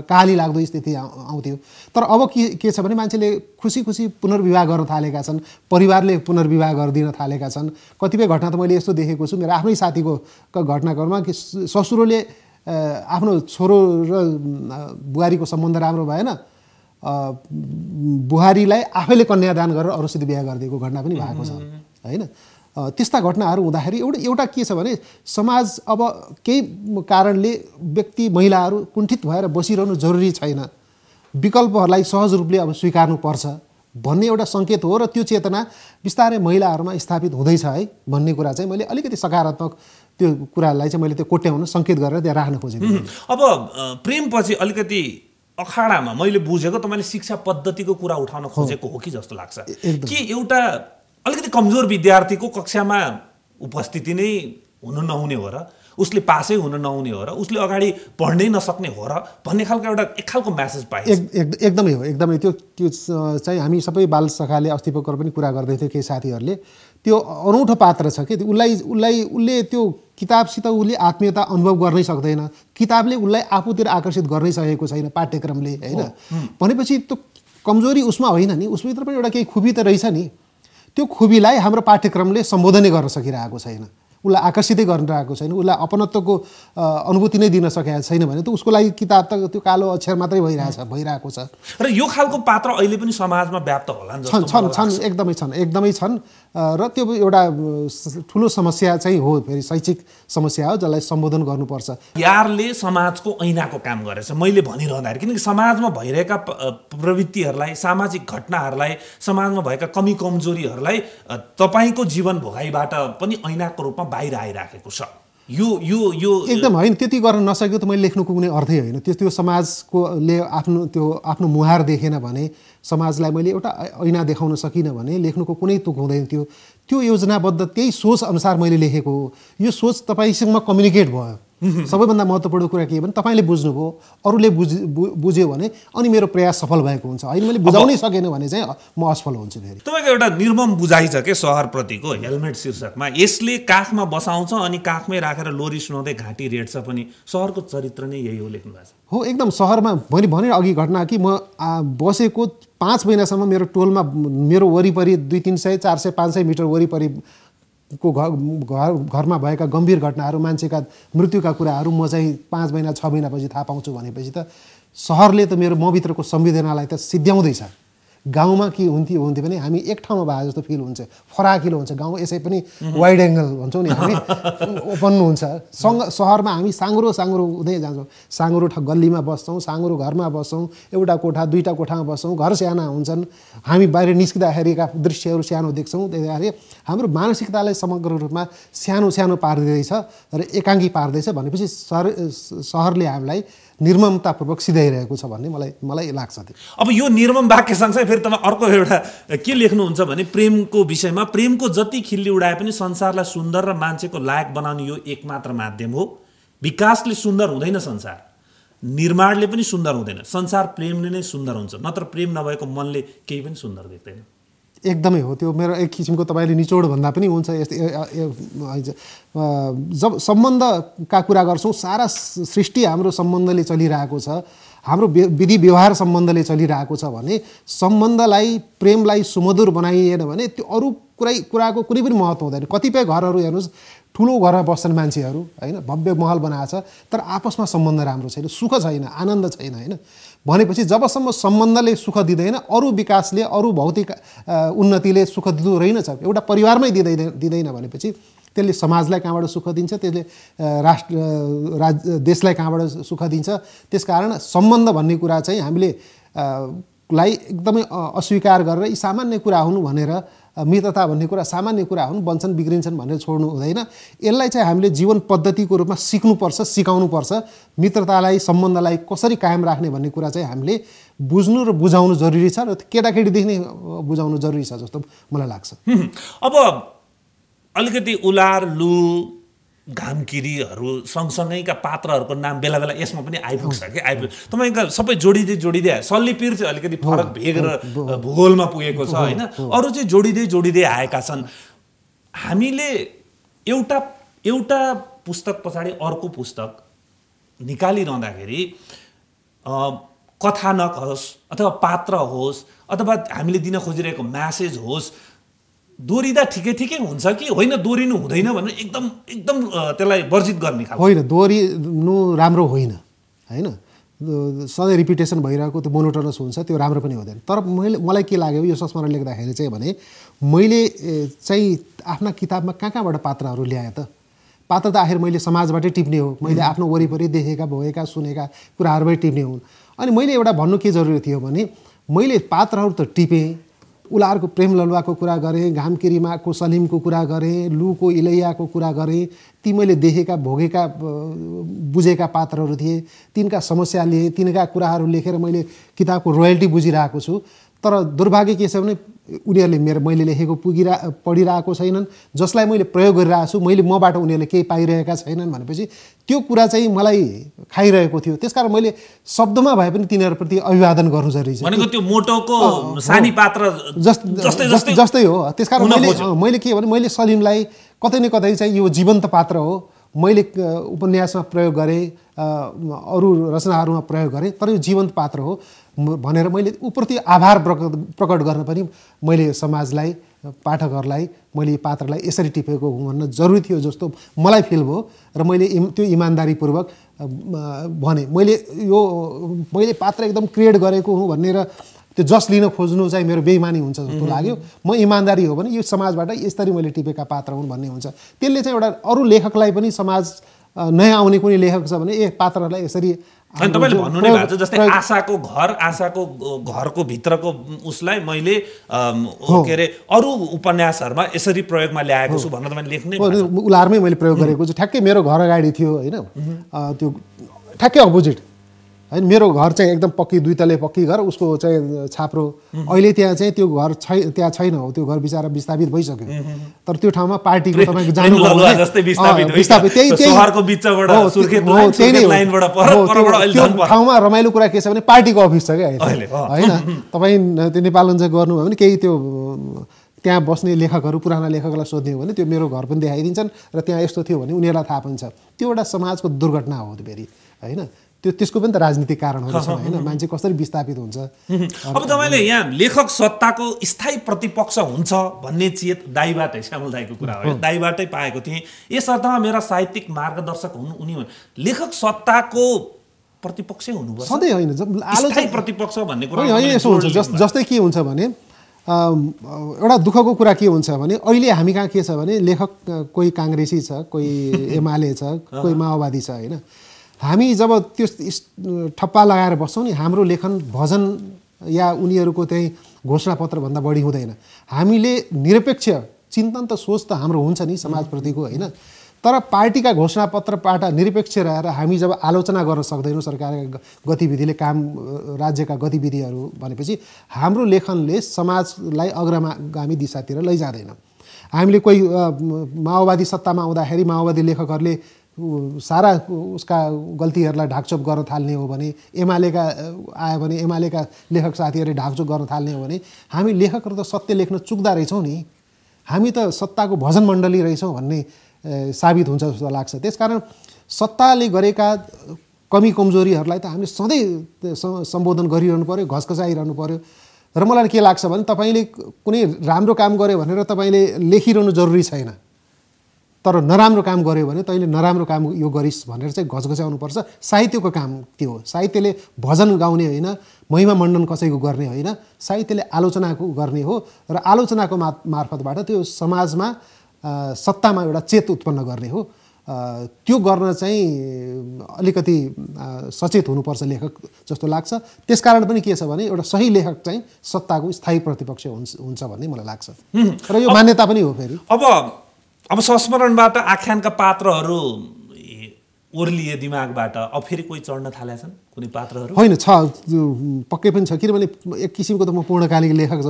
काली लाग्दो स्थिति आउँथ्यो। तर अब के छ भने मान्छेले खुसी खुसी पुनर्विवाह गर्न थालेका छन्, परिवारले पुनर्विवाह गरिदिन थालेका छन्। कतिपय घटना त मैले यस्तो देखेको छु, मेरो आफ्नै साथीको घटनाक्रममा कि ससुरोले आफ्नो छोरो र बुहारीको सम्बन्ध राम्रो भएन, बुहारीलाई आफैले कन्यादान गरेर अरूसित बिहा गरिदिएको घटना पनि भएको छ हैन। त्यस्ता घटनाहरू हुँदाखेरि एउटा के छ भने समाज अब केही कारणले व्यक्ति महिलाहरू कुण्ठित भएर बसिरहनु जरुरी छैन, विकल्पहरूलाई सहज रूपले अब स्वीकार्नुपर्छ भन्ने एउटा सङ्केत हो। र त्यो चेतना बिस्तारै महिलाहरूमा स्थापित हुँदैछ है भन्ने कुरा चाहिँ मैले अलिकति सकारात्मक त्यो कुरालाई चाहिँ मैले त्यो कोट्याउन सङ्केत गरेर त्यहाँ राख्न खोजेको। अब प्रेमपछि अलिकति अखाडामा मैले बुझेको तपाईँले शिक्षा पद्धतिको कुरा उठाउन खोजेको हो कि जस्तो लाग्छ कि एउटा अलिकति कमजोर विद्यार्थीको कक्षामा उपस्थिति नै हुनु नहुने हो र उसले पासै हुन नहुने हो र उसले अगाडि पढ्नै नसक्ने हो र भन्ने खालको एउटा एक खालको म्यासेज पाएँ। एकदमै हो, एकदमै त्यो चाहिँ हामी सबै बाल सखाले अस्ति भर्खर पनि कुरा गर्दै थियो केही साथीहरूले, त्यो अनौठो पात्र छ कि उसले त्यो किताबसित उसले आत्मीयता अनुभव गर्नै सक्दैन, किताबले उसलाई आफूतिर आकर्षित गर्नै सकेको छैन पाठ्यक्रमले हैन। भनेपछि त्यो कमजोरी उसमा होइन नि, उसभित्र पनि एउटा केही खुबी त रहेछ नि, त्यो खुबीलाई हाम्रो पाठ्यक्रमले सम्बोधनै गर्न सकिरहेको छैन, उसलाई आकर्षितै गरिरहेको छैन, उसलाई अपनत्वको अनुभूति नै दिन सकेको छैन भने त उसको लागि किताब त त्यो कालो अक्षर मात्रै भइरहेको छ। र यो खालको पात्र अहिले पनि समाजमा व्याप्त होला नि छन्, एकदमै छन् र त्यो एउटा ठुलो समस्या चाहिँ हो, फेरि शैक्षिक समस्या हो जसलाई सम्बोधन गर्नुपर्छ। यारले समाजको ऐनाको काम गरेछ मैले भनिरहँदाखेरि, किनकि समाजमा भइरहेका प्रवृत्तिहरूलाई, सामाजिक घटनाहरूलाई, समाजमा भएका कमी कमजोरीहरूलाई तपाईँको जीवन भोगाइबाट पनि ऐनाको रूपमा बाहिर आइराखेको छ। यो एकदम हैन, त्यति गर्न नसक्यो त मैले लेख्नुको कुनै अर्थै हैन। त्यो समाजकोले आफ्नो मुहार देखेन भने, समाजलाई मैले एउटा ऐना देखाउन सकिनँ भने लेख्नुको कुनै तुक हुँदैन थियो। त्यो योजनाबद्ध त्यही सोच अनुसार मैले लेखेको हो। यो सोच तपाईसँग कम्युनिकेट भयो सबैभन्दा महत्त्वपूर्ण कुरा के भने तपाईले बुझ्नुभयो अरूले बुझ्यो भने अनि मेरो प्रयास सफल भएको हुन्छ। हैन मैले बुझाउनै सकेन भने चाहिँ म असफल हुन्छु। फेरि तपाईको एउटा निर्मम बुझाइ छ के शहरप्रतिको हेलमेट शीर्षकमा, यसले काखमा बसाउँछ अनि काखमै राखेर लोरी सुनाउँदै घाँटी रेट्छ पनि, शहरको चरित्र नै यही हो लेख्नु भएको छ। हो एकदम, शहरमा मैले भने अघि घटना कि म बसेको 5 महिनासम्म मेरो टोलमा मेरो वरिपरि 200-300-400-500 मिटर वरिपरि को घरमा भएका गम्भीर घटनाहरू, मान्छेका मृत्युका कुराहरू म चाहिँ 5 महिना 6 महिनापछि थाहा पाउँछु भनेपछि त शहरले त मेरो म भित्रको संवेदनालाई त सिद्ध्याउँदैछ। गाउँमा के हुन्थ्यो भने हामी एक ठाउँमा भए जस्तो फिल हुन्छ, फराकिलो हुन्छ गाउँ, यसै पनि वाइड एङ्गल भन्छौँ नि हामी, ओपन हुन्छ। सहरमा हामी साङ्ग्रो साङ्ग्रो हुँदै जान्छौँ, साङ्ग्रो गल्लीमा बस्छौँ, साङ्ग्रो घरमा बस्छौँ, एउटा कोठा 2टा कोठामा बस्छौँ, घर साना हुन्छन्, हामी बाहिर निस्किँदाखेरिका दृश्यहरू सानो देख्छौँ। त्यतिखेर हाम्रो मानसिकतालाई समग्र रूपमा सानो सानो पार्दैछ र एकाङ्गी पार्दैछ भनेपछि सहरले हामीलाई निर्ममतापूर्वक सिधाइरहेको छ भन्ने मलाई मलाई लाग्छ। अब यो निर्मम वाक्य सँगसँगै फेरि तपाईँ अर्को एउटा के लेख्नुहुन्छ भने प्रेमको विषयमा, प्रेमको जति खिल्ली उडाए पनि संसारलाई सुन्दर र मान्छेको लायक बनाउने यो एकमात्र माध्यम हो। विकासले सुन्दर हुँदैन संसार, निर्माणले पनि सुन्दर हुँदैन, संसार प्रेमले नै सुन्दर हुन्छ, नत्र प्रेम नभएको मनले केही पनि सुन्दर देख्दैन। एकदमै हो, त्यो मेरो एक किसिमको तपाईले निचोड भन्दा पनि हुन्छ। जब सम्बन्धका कुरा गर्छौँ, सारा सृष्टि हाम्रो सम्बन्धले चलिरहेको छ, हाम्रो विधि व्यवहार सम्बन्धले चलिरहेको छ भने सम्बन्धलाई प्रेमलाई सुमधुर बनाइएन भने त्यो अरू कुराको कुनै पनि महत्त्व हुँदैन। कतिपय घरहरू हेर्नुहोस्, ठुलो घरमा बस्छन् मान्छेहरू, हैन, भव्य महल बनाएको छ तर आपसमा सम्बन्ध राम्रो छैन, सुख छैन, आनन्द छैन, हैन। भनेपछि जबसम्म सम्बन्धले सुख दिँदैन अरू विकासले अरू भौतिक उन्नतिले सुख दिँदो रहेनछ, एउटा परिवारमै दिँदैन भनेपछि त्यसले समाजलाई कहाँबाट सुख दिन्छ, त्यसले देशलाई कहाँबाट सुख दिन्छ। त्यसकारण सम्बन्ध भन्ने कुरा चाहिँ हामीले लाई एकदमै अस्वीकार गरेर यी सामान्य कुरा हुन् भनेर, मित्रता भन्ने कुरा सामान्य कुरा हुन्, बन्छन् बिग्रिन्छन् भनेर छोड्नु हुँदैन। यसलाई चाहिँ हामीले जीवन पद्धतिको रूपमा सिक्नुपर्छ, सिकाउनुपर्छ। मित्रतालाई सम्बन्धलाई कसरी कायम राख्ने भन्ने कुरा चाहिँ हामीले बुझ्नु र बुझाउनु जरुरी छ र केटाकेटीदेखि नै बुझाउनु जरुरी छ जस्तो मलाई लाग्छ। अब अलिकति उलार लु घामकिरीहरू सँगसँगैका पात्रहरूको नाम बेला बेला यसमा पनि आइपुग्छ कि तपाईँका सबै जोडिँदै सल्लिपिर चाहिँ अलिकति फरक भेगेर भूगोलमा पुगेको छ, होइन, अरू चाहिँ जोडिँदै आएका छन्। हामीले एउटा पुस्तक पछाडि अर्को पुस्तक निकालिरहँदाखेरि कथानक होस् अथवा पात्र होस् अथवा हामीले दिन खोजिरहेको म्यासेज होस्, दोहोरिँदा ठिकै ठिकै हुन्छ कि होइन, दोहोरिनु हुँदैन भनेर एकदम त्यसलाई वर्जित गर्ने खालको होइन, दोहोरिनु राम्रो होइन, हैन, सधैँ रिपिटेसन भइरहेको त्यो मोनोटोनस हुन्छ, त्यो राम्रो पनि हुँदैन। तर मलाई के लाग्यो यो संस्मरण लेख्दाखेरि चाहिँ भने मैले चाहिँ आफ्ना किताबमा कहाँ-कहाँबाट पात्रहरू ल्याएँ त, पात्र त आखिर मैले समाजबाटै टिप्ने हो, मैले आफ्नो वरिपरि देखेका भएका सुनेका कुराहरूबाटै टिप्ने हुन्। अनि मैले एउटा भन्नु के जरुरी थियो भने मैले पात्रहरू त टिपेँ, उलारको प्रेम ललुवाको कुरा गरेँ, घामकिरीमाको सलिमको कुरा गरेँ, लुको इलैयाको कुरा गरेँ, ती मैले देखेका भोगेका बुझेका पात्रहरू थिए, तिनका समस्या लिएँ, तिनका कुराहरू लेखेर मैले किताबको रोयल्टी बुझिरहेको छु। तर दुर्भाग्य के छ भने उनीहरूले मैले लेखेको पढिरहेको छैनन्, जसलाई मैले प्रयोग गरिरहेको छु मैले मबाट उनीहरूले केही पाइरहेका छैनन् भनेपछि त्यो कुरा चाहिँ मलाई खाइरहेको थियो। त्यसकारण मैले शब्दमा भए पनि तिनीहरूप्रति अभिवादन गर्नु जरुरी छ भनेको त्यो मोटोको सानी पात्र जस्तै हो। त्यसकारण मैले के भने मैले सलिमलाई कतै न कतै चाहिँ यो जीवन्त पात्र हो, मैले उपन्यासमा प्रयोग गरेँ, अरू रचनाहरूमा प्रयोग गरेँ, तर यो जीवन्त पात्र हो भनेर मैले उप्रति आभार प्रकट गर्न पनि मैले समाजलाई पाठकहरूलाई मैले पात्रलाई यसरी टिपेको हुँ भन्न जरुरी थियो जस्तो मलाई फिल भयो। र मैले त्यो इमान्दारीपूर्वक भने मैले पात्र एकदम क्रिएट गरेको हुँ भनेर त्यो जस लिन खोज्नु चाहिँ मेरो बेइमानी हुन्छ जस्तो लाग्यो। म इमान्दारी हो भने यो समाजबाट यसरी मैले टिपेका पात्र हुन् भन्ने हुन्छ। त्यसले चाहिँ एउटा अरू लेखकलाई पनि, समाज नयाँ आउने कुनै लेखक छ भने ए पात्रहरूलाई यसरी, अनि तपाईँले भन्नु नै भएको छ जस्तै आशाको घरको भित्रको उसलाई मैले के अरे अरू उपन्यासहरूमा यसरी प्रयोगमा ल्याएको छु भनेर मैले लेख्ने उलारमै मैले प्रयोग गरेको छु। ठ्याक्कै मेरो घर अगाडि थियो, होइन, त्यो ठ्याक्कै अपोजिट है मेरो घर चाहिँ एकदम पक्की दुई तले पक्की घर उसको चाहिँ छाप्रो अहिले त्यहाँ चाहिँ त्यो घर त्यहाँ छैन हो त्यो घर बिचारा विस्थापित भइसक्यो तर त्यो ठाउँमा पार्टीको तपाईको जानु त्यो ठाउँमा रमाइलो कुरा के छ भने पार्टीको अफिस छ के अहिले हैन तपाई त्यो नेपालमा चाहिँ गर्नुभयो भने केही त्यो त्यहाँ बस्ने लेखकहरू पुराना लेखकलाई सोध्ने हो भने त्यो मेरो घर पनि देखाइदिन्छन् र त्यहाँ यस्तो थियो भने उनीहरुलाई थाहा हुन्छ त्यो एउटा समाजको दुर्घटना हो त्यो फेरि हैन त्यो त्यसको पनि त राजनीतिक कारण हुन्छ हैन मान्छे कसरी विस्थापित हुन्छ। अब तपाईले यहाँ लेखक सत्ताको स्थायी प्रतिपक्ष हुन्छ भन्ने चेत दाइबाटै श्यामल दाइको कुरा हो दाइबाटै पाएको थिए यस अर्थमा मेरा साहित्यिक मार्गदर्शक हुनु उनी हुन् लेखक सत्ताको प्रतिपक्षै हुनुपर्छ सधैँ हैन स्थायी प्रतिपक्ष भन्ने कुरा हैन यसो हुन्छ जस्तै के हुन्छ भने एउटा दुःखको कुरा के हुन्छ भने अहिले हामी कहाँ के छ भने लेखक कोही कांग्रेसी छ कोही एमाले छ कोही माओवादी छ हैन हामी जब त्यो ठप्पा लगाएर बस्छौं नि हाम्रो लेखन भजन या उनीहरुको चाहिँ घोषणापत्र भन्दा बढी हुँदैन। हामीले निरपेक्ष चिन्तन त सोच त हाम्रो हुन्छ नि समाजप्रतिको हैन तर पार्टीका घोषणापत्रबाट निरपेक्ष रहेर हामी जब आलोचना गर्न सक्दैनौं सरकारका गतिविधिले काम राज्यका गतिविधिहरु भनेपछि हाम्रो लेखनले समाजलाई अग्रगामी दिशातिर लैजादैन। हामीले कोही माओवादी सत्तामा आउँदाखेरि माओवादी लेखकहरुले सारा उसका गल्तीहरुलाई ढाकछोप गर्न थाल्ने हो भने एमालेका आयो भने एमालेका लेखक साथीहरुले ढाकछोप गर्न थाल्ने हो भने हामी लेखकहरु त सत्य लेख्न चुक्दा रहेछौं नि हामी त सत्ताको भजन मण्डली रहेछौं भन्ने साबित हुन्छ जस्तो लाग्छ। त्यसकारण सत्ताले गरेका कमी कमजोरीहरुलाई त हामीले सधैँ सम्बोधन गरिरहनु पर्यो घसघसाइरहनु पर्यो र मलाई के लाग्छ भने तपाईले कुनै राम्रो काम गर्यो भनेर तपाईले लेखिरहनु जरुरी छैन तर नराम्रो काम गर्यो भने तैले नराम्रो काम यो गरिस् भनेर चाहिँ घसघसाउनु पर्छ। साहित्यको काम त्यो हो साहित्यले भजन गाउने होइन महिमा मण्डन कसैको गर्ने होइन साहित्यले आलोचनाको गर्ने हो र आलोचनाको मार्फतबाट त्यो समाजमा सत्तामा एउटा चेत उत्पन्न गर्ने हो त्यो गर्न चाहिँ अलिकति सचेत हुनुपर्छ लेखक जस्तो लाग्छ। त्यसकारण पनि के छ भने एउटा सही लेखक चाहिँ सत्ताको स्थायी प्रतिपक्ष हुन्छ भन्ने मलाई लाग्छ र यो मान्यता पनि हो। फेरि अब संस्मरणबाट आख्यानका पात्रहरू ओर्लिए दिमागबाट अब फेरि कोही चढ्न थालेछन् कुनै पात्रहरू हैन छ पक्कै पनि छ किनभने एक किसिमको त म पूर्णकालिक लेखक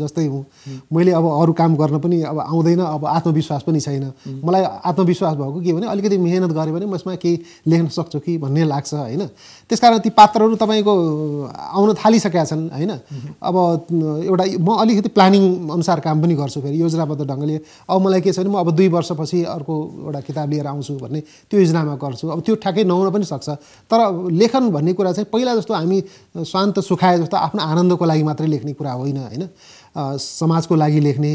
जस्तै हुँ मैले अब अरू काम गर्न पनि अब आउँदैन अब आत्मविश्वास पनि छैन। मलाई आत्मविश्वास भएको के भने अलिकति मेहनत गरे भने म यसमा केही लेख्न सक्छु कि भन्ने लाग्छ हैन। त्यसकारण ती पात्रहरू तपाईको आउन थालिसकेका छन् हैन। अब एउटा म अलिकति प्लानिङ अनुसार काम पनि गर्छु फेरि योजनाबद्ध ढंगले अब मलाई के छ भने म अब 2 वर्षपछि अर्को एउटा किताब लिएर आउँछु भन्ने त्यो योजनामा गर्छु। अब त्यो ठ्याक्कै नहुन पनि सक्छ तर लेखन भन्ने कुरा चाहिँ पहिला जस्तो हामी शान्त सुखाए जस्तो आफ्नो आनन्दको लागि मात्रै लेख्ने कुरा होइन हैन समाजको लागि लेख्ने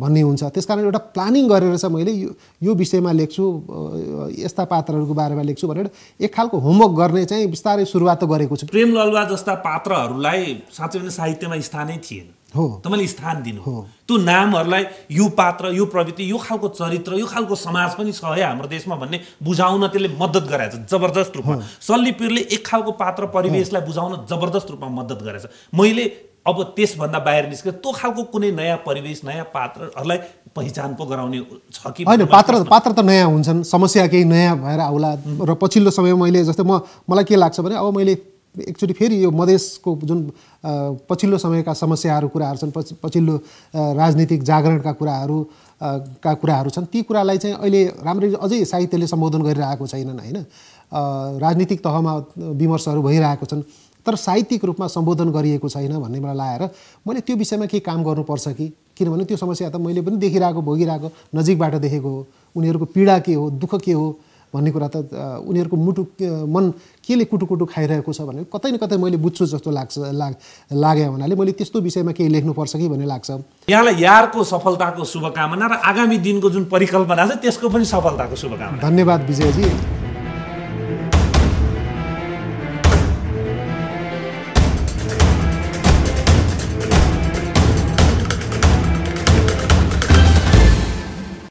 भन्ने हुन्छ। त्यसकारण एउटा प्लानिङ गरेर चाहिँ मैले यो विषयमा लेख्छु यस्ता पात्रहरुको बारेमा लेख्छु भनेर एक खालको होमवर्क गर्ने चाहिँ बिस्तारै सुरुवात गरेको छु। प्रेम ललुवा जस्ता पात्रहरुलाई साच्चै नै साहित्यमा स्थानै थिएन हो तपाईले स्थान दिनु हो त्यो नामहरुलाई यो पात्र यो प्रवृत्ति यो खालको चरित्र यो खालको समाज पनि छ है हाम्रो देशमा भन्ने बुझाउन त्यसले मद्दत गरेछ जबरदस्त रूपमा। सल्ली पीरले एक खालको पात्र परिवेशलाई बुझाउन जबरदस्त रूपमा मद्दत गरेछ। मैले अब त्यसभन्दा बाहिर निस्के त्यो खालको कुनै नयाँ परिवेश नयाँ पात्रहरुलाई पहिचान पो गराउने छ कि हैन। पात्र त नयाँ हुन्छन् समस्या केही नयाँ भएर आउला र पछिल्लो समय मैले जस्तै मलाई के लाग्छ भने अब मैले एकचोटी फेरि यो मधेसको जुन पछिल्लो समयका समस्याहरु कुराहरु छन् पछिल्लो राजनीतिक जागरणका कुराहरु छन् ती कुरालाई चाहिँ अहिले राम्ररी अझै साहित्यले सम्बोधन गरिरहेको छैनन् हैन। राजनीतिक तहमा विमर्शहरु भइरहेको छन् तर साहित्यिक रूपमा सम्बोधन गरिएको छैन भन्ने मलाई लागेर मैले त्यो विषयमा के काम गर्नुपर्छ किनभने त्यो समस्या त मैले पनि देखिरहेको भोगिरहेको नजिकबाट देखेको हो। उनीहरुको पीडा के हो दुःख के हो भन्ने कुरा त उनीहरुको मुटु मन केले कुटुकुटु खाइरहेको छ भनेर कतै न कतै मैले बुझ्छु जस्तो लाग्यो हुनाले मैले त्यस्तो विषयमा केही लेख्नुपर्छ कि भन्ने लाग्छ। यहाँलाई यारको सफलताको शुभकामना र आगामी दिनको जुन परिकल्पना छ त्यसको पनि सफलताको शुभकामना। धन्यवाद विजयजी।